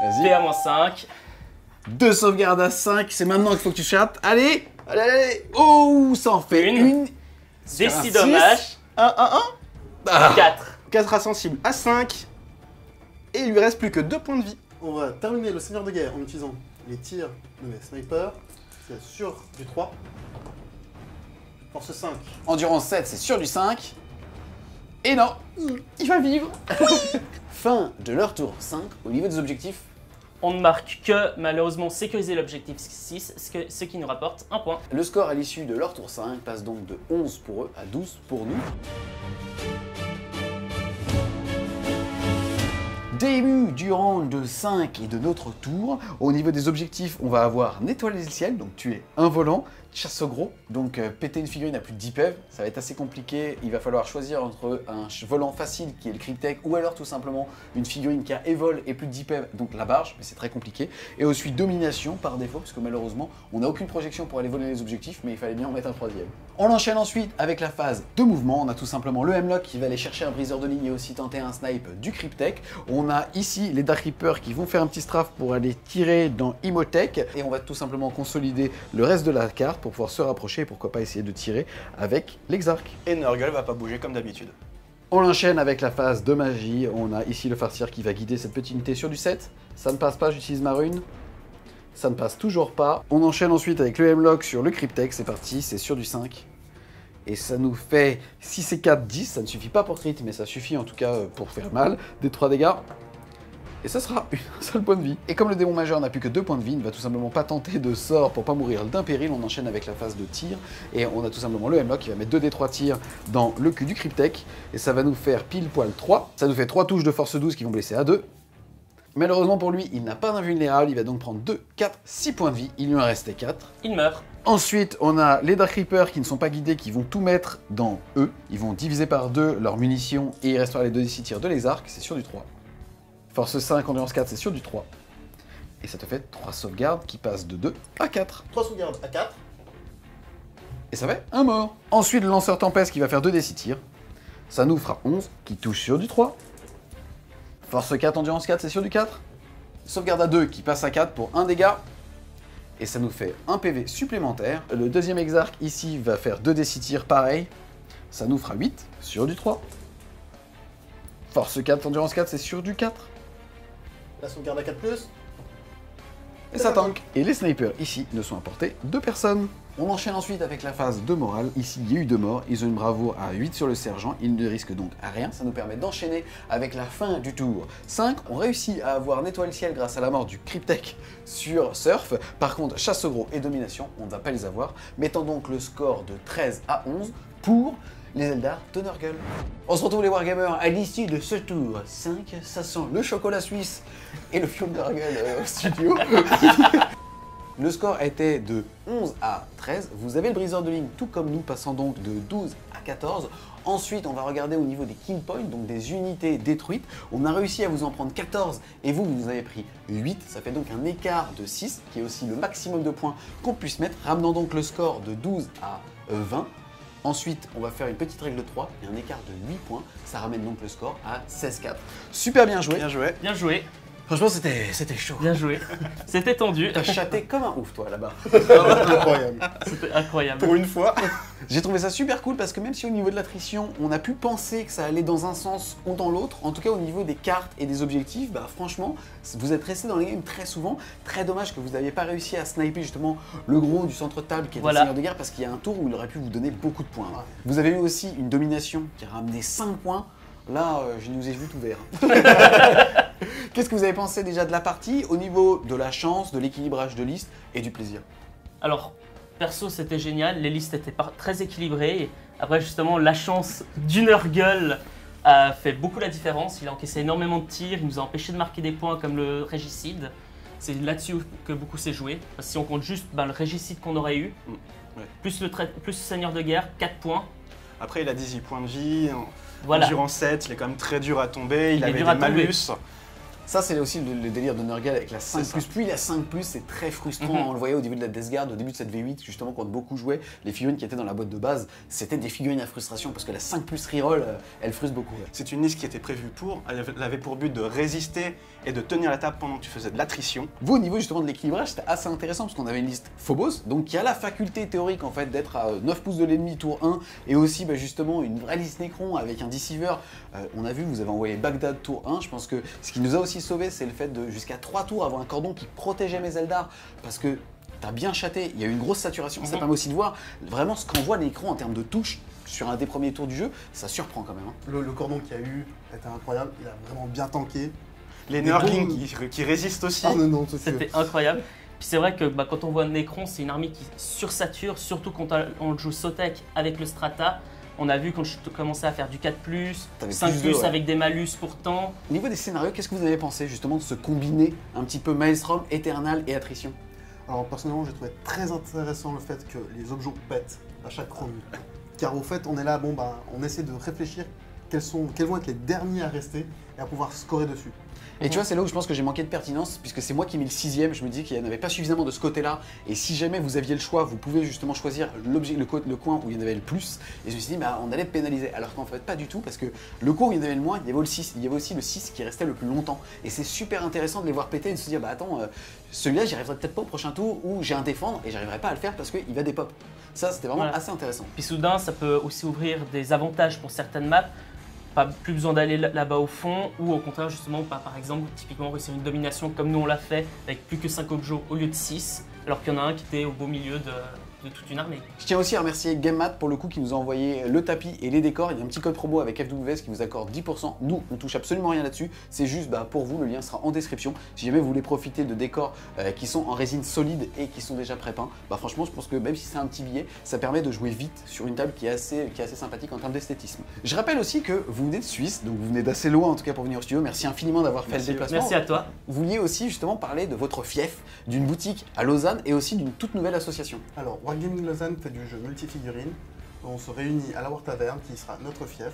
Vas-y. PA-5. 2 sauvegardes à 5, c'est maintenant qu'il faut que tu chattes. Allez, allez, allez. Oh, ça en fait une. Des 6 dommages. 1, 1, 1. 4. 4 à sensible à 5. Et il lui reste plus que 2 points de vie. On va terminer le seigneur de guerre en utilisant les tirs de mes snipers. C'est sur du 3. Force 5. Endurance 7, c'est sur du 5. Et non, il va vivre. Fin de leur tour 5 au niveau des objectifs. On ne marque que, malheureusement, sécuriser l'objectif 6, ce qui nous rapporte un point. Le score à l'issue de leur tour 5 passe donc de 11 pour eux à 12 pour nous. Début du round de 5 et de notre tour. Au niveau des objectifs, on va avoir nettoyer le ciel, donc tuer un volant, chasse au gros. Donc péter une figurine à plus de 10 PV, ça va être assez compliqué. Il va falloir choisir entre un volant facile qui est le Cryptek ou alors tout simplement une figurine qui a évol et plus de 10 PV, donc la barge, mais c'est très compliqué. Et aussi domination par défaut, parce que malheureusement, on n'a aucune projection pour aller voler les objectifs, mais il fallait bien en mettre un troisième. On enchaîne ensuite avec la phase de mouvement. On a tout simplement le Hemlock qui va aller chercher un briseur de ligne et aussi tenter un snipe du Cryptek. On a ici les Dark Reapers qui vont faire un petit strafe pour aller tirer dans Imotech. Et on va tout simplement consolider le reste de la carte pour pouvoir se rapprocher et pourquoi pas essayer de tirer avec l'Exarch. Et Nurgle va pas bouger comme d'habitude. On l'enchaîne avec la phase de magie. On a ici le farcir qui va guider cette petite unité sur du 7. Ça ne passe pas, j'utilise ma rune. Ça ne passe toujours pas. On enchaîne ensuite avec le Hemlock sur le Cryptek. C'est parti, c'est sur du 5. Et ça nous fait 6 et 4, 10. Ça ne suffit pas pour crit, mais ça suffit en tout cas pour faire mal. Des 3 dégâts. Et ça sera un seul point de vie. Et comme le démon majeur n'a plus que 2 points de vie, il ne va tout simplement pas tenter de sort pour pas mourir d'un péril. On enchaîne avec la phase de tir. Et on a tout simplement le Hemlock qui va mettre 2d3 tirs dans le cul du Cryptek. Et ça va nous faire pile poil 3. Ça nous fait 3 touches de force 12 qui vont blesser à 2. Malheureusement pour lui, il n'a pas d'invulnérable. Il va donc prendre 2, 4, 6 points de vie. Il lui en restait 4. Il meurt. Ensuite, on a les Dark Reapers qui ne sont pas guidés, qui vont tout mettre dans eux. Ils vont diviser par 2 leurs munitions et il restera les 2d6 tirs de l'Exarch. C'est sur du 3. Force 5, endurance 4, c'est sur du 3. Et ça te fait 3 sauvegardes qui passent de 2 à 4. 3 sauvegardes à 4. Et ça fait un mort. Ensuite, le lanceur Tempest qui va faire 2d6 tirs. Ça nous fera 11, qui touche sur du 3. Force 4, endurance 4, c'est sur du 4. Sauvegarde à 2 qui passe à 4 pour 1 dégât. Et ça nous fait 1 PV supplémentaire. Le deuxième Exarch ici va faire 2d6 tirs pareil. Ça nous fera 8 sur du 3. Force 4, endurance 4, c'est sur du 4. La sauvegarde à 4+. Et ça tank. Et les snipers ici ne sont apportés de personne. On enchaîne ensuite avec la phase de morale. Ici, il y a eu 2 morts. Ils ont une bravoure à 8 sur le sergent. Ils ne risquent donc à rien. Ça nous permet d'enchaîner avec la fin du tour 5. On réussit à avoir nettoyé le ciel grâce à la mort du Cryptek sur Surf. Par contre, chasse au gros et domination, on ne va pas les avoir. Mettant donc le score de 13 à 11 pour les Eldar de Nurgle. On se retrouve les Wargamers à l'issue de ce tour 5. Ça sent le chocolat suisse et le fion de Nurgle au studio. Le score était de 11 à 13. Vous avez le briseur de ligne tout comme nous, passant donc de 12 à 14. Ensuite, on va regarder au niveau des kill points, donc des unités détruites. On a réussi à vous en prendre 14 et vous avez pris 8. Ça fait donc un écart de 6, qui est aussi le maximum de points qu'on puisse mettre, ramenant donc le score de 12 à 20. Ensuite, on va faire une petite règle de 3 et un écart de 8 points. Ça ramène donc le score à 16-4. Super bien joué. Bien joué. Bien joué. Franchement, c'était chaud. Bien joué. C'était tendu. T'as chatté comme un ouf, toi, là-bas. Incroyable. C'était incroyable. Pour une fois. J'ai trouvé ça super cool parce que même si au niveau de l'attrition, on a pu penser que ça allait dans un sens ou dans l'autre, en tout cas au niveau des cartes et des objectifs, bah franchement, vous êtes restés dans les games très souvent. Très dommage que vous n'aviez pas réussi à sniper justement le gros du centre table qui est le seigneur de guerre, parce qu'il y a un tour où il aurait pu vous donner beaucoup de points. Là. Vous avez eu aussi une domination qui a ramené 5 points. Là, je nous ai vu tout vert. Qu'est-ce que vous avez pensé déjà de la partie au niveau de la chance, de l'équilibrage de liste et du plaisir? Alors, perso, c'était génial. Les listes étaient très équilibrées. Après, justement, la chance du Nurgle a fait beaucoup la différence. Il a encaissé énormément de tirs. Il nous a empêché de marquer des points comme le régicide. C'est là-dessus que beaucoup s'est joué. Parce que si on compte juste le régicide qu'on aurait eu, ouais. plus le seigneur de guerre, 4 points. Après, il a 18 points de vie. Voilà. Durant 7, il est quand même très dur à tomber. Il avait des malus. Ça, c'est aussi le délire de Nurgle avec la 5+. Puis la 5+, c'est très frustrant. On le voyait au début de la Death Guard, au début de cette V8, justement, quand beaucoup jouaient, les figurines qui étaient dans la boîte de base, c'était des figurines à frustration parce que la 5+ reroll, elle frustre beaucoup. Ouais. C'est une liste qui était prévue pour. Elle avait pour but de résister et de tenir la table pendant que tu faisais de l'attrition. Vous, au niveau justement de l'équilibrage, c'était assez intéressant parce qu'on avait une liste Phobos, donc qui a la faculté théorique en fait d'être à 9 pouces de l'ennemi tour 1 et aussi justement une vraie liste Necron avec un Deceiver. On a vu, vous avez envoyé Bagdad tour 1. Je pense que ce qui nous a aussi sauvé, c'est le fait de jusqu'à 3 tours avoir un cordon qui protégeait mes Eldar, parce que t'as bien chatté, il y a eu une grosse saturation. Ça permet aussi de voir vraiment ce qu'envoie Necron en termes de touches sur un des premiers tours du jeu. Ça surprend quand même. Hein. Le cordon qu'il y a eu était incroyable, il a vraiment bien tanké. Les Nurglings qui résistent aussi. Ah, c'était incroyable. Puis c'est vrai que quand on voit Necron, c'est une armée qui sursature, surtout quand on joue Sotek avec le Strata. On a vu quand je commençais à faire du 4+, 5+, ouais. Avec des malus pourtant. Au niveau des scénarios, qu'est-ce que vous avez pensé justement de se combiner un petit peu Maelstrom, Eternal et Attrition? Alors personnellement, j'ai trouvé très intéressant le fait que les objets pètent à chaque round. Car au fait, on est là, bon bah, on essaie de réfléchir quels vont être les derniers à rester et à pouvoir scorer dessus. Et tu vois, c'est là où je pense que j'ai manqué de pertinence, puisque c'est moi qui ai mis le 6ème, je me dis qu'il n'y en avait pas suffisamment de ce côté-là, et si jamais vous aviez le choix, vous pouvez justement choisir le coin où il y en avait le plus, et je me suis dit, bah, on allait pénaliser, alors qu'en fait pas du tout, parce que le coin où il y en avait le moins, il y avait le 6, il y avait aussi le 6 qui restait le plus longtemps, et c'est super intéressant de les voir péter et de se dire, bah attends, celui-là j'y arriverai peut-être pas au prochain tour, ou j'ai un défendre, et j'arriverai pas à le faire parce qu'il va des pop. Ça, c'était vraiment assez intéressant. Puis soudain, ça peut aussi ouvrir des avantages pour certaines maps, pas plus besoin d'aller là-bas au fond, ou au contraire justement pas, par exemple typiquement réussir une domination comme nous on l'a fait avec plus que 5 objets au lieu de 6, alors qu'il y en a un qui était au beau milieu de toute une armée. Je tiens aussi à remercier GameMat pour le coup qui nous a envoyé le tapis et les décors. Il y a un petit code promo avec FWS qui vous accorde 10%. Nous, on touche absolument rien là-dessus. C'est juste bah, pour vous, le lien sera en description. Si jamais vous voulez profiter de décors qui sont en résine solide et qui sont déjà pré-peints, bah, franchement, je pense que même si c'est un petit billet, ça permet de jouer vite sur une table qui est assez sympathique en termes d'esthétisme. Je rappelle aussi que vous venez de Suisse, donc vous venez d'assez loin en tout cas pour venir au studio. Merci infiniment d'avoir fait le déplacement. Merci à toi. Vous vouliez aussi justement parler de votre fief, d'une boutique à Lausanne et aussi d'une toute nouvelle association. Alors, Wargaming Lausanne fait du jeu multi-figurine. On se réunit à la War Taverne qui sera notre fief.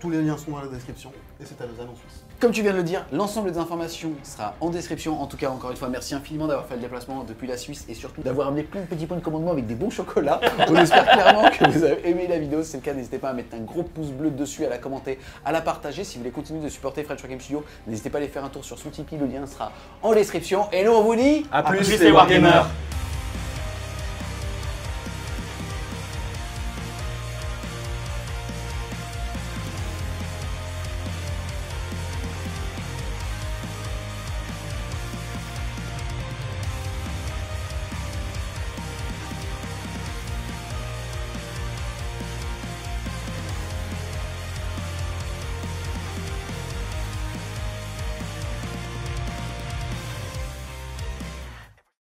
Tous les liens sont dans la description et c'est à Lausanne en Suisse. Comme tu viens de le dire, l'ensemble des informations sera en description. En tout cas, encore une fois, merci infiniment d'avoir fait le déplacement depuis la Suisse et surtout d'avoir amené plein de petits points de commandement avec des bons chocolats. On espère clairement que vous avez aimé la vidéo. Si c'est le cas, n'hésitez pas à mettre un gros pouce bleu dessus, à la commenter, à la partager. Si vous voulez continuer de supporter French Wargame Studio, n'hésitez pas à aller faire un tour sur Soutipeee. Le lien sera en description. Et nous, on vous dit à plus les Wargamers.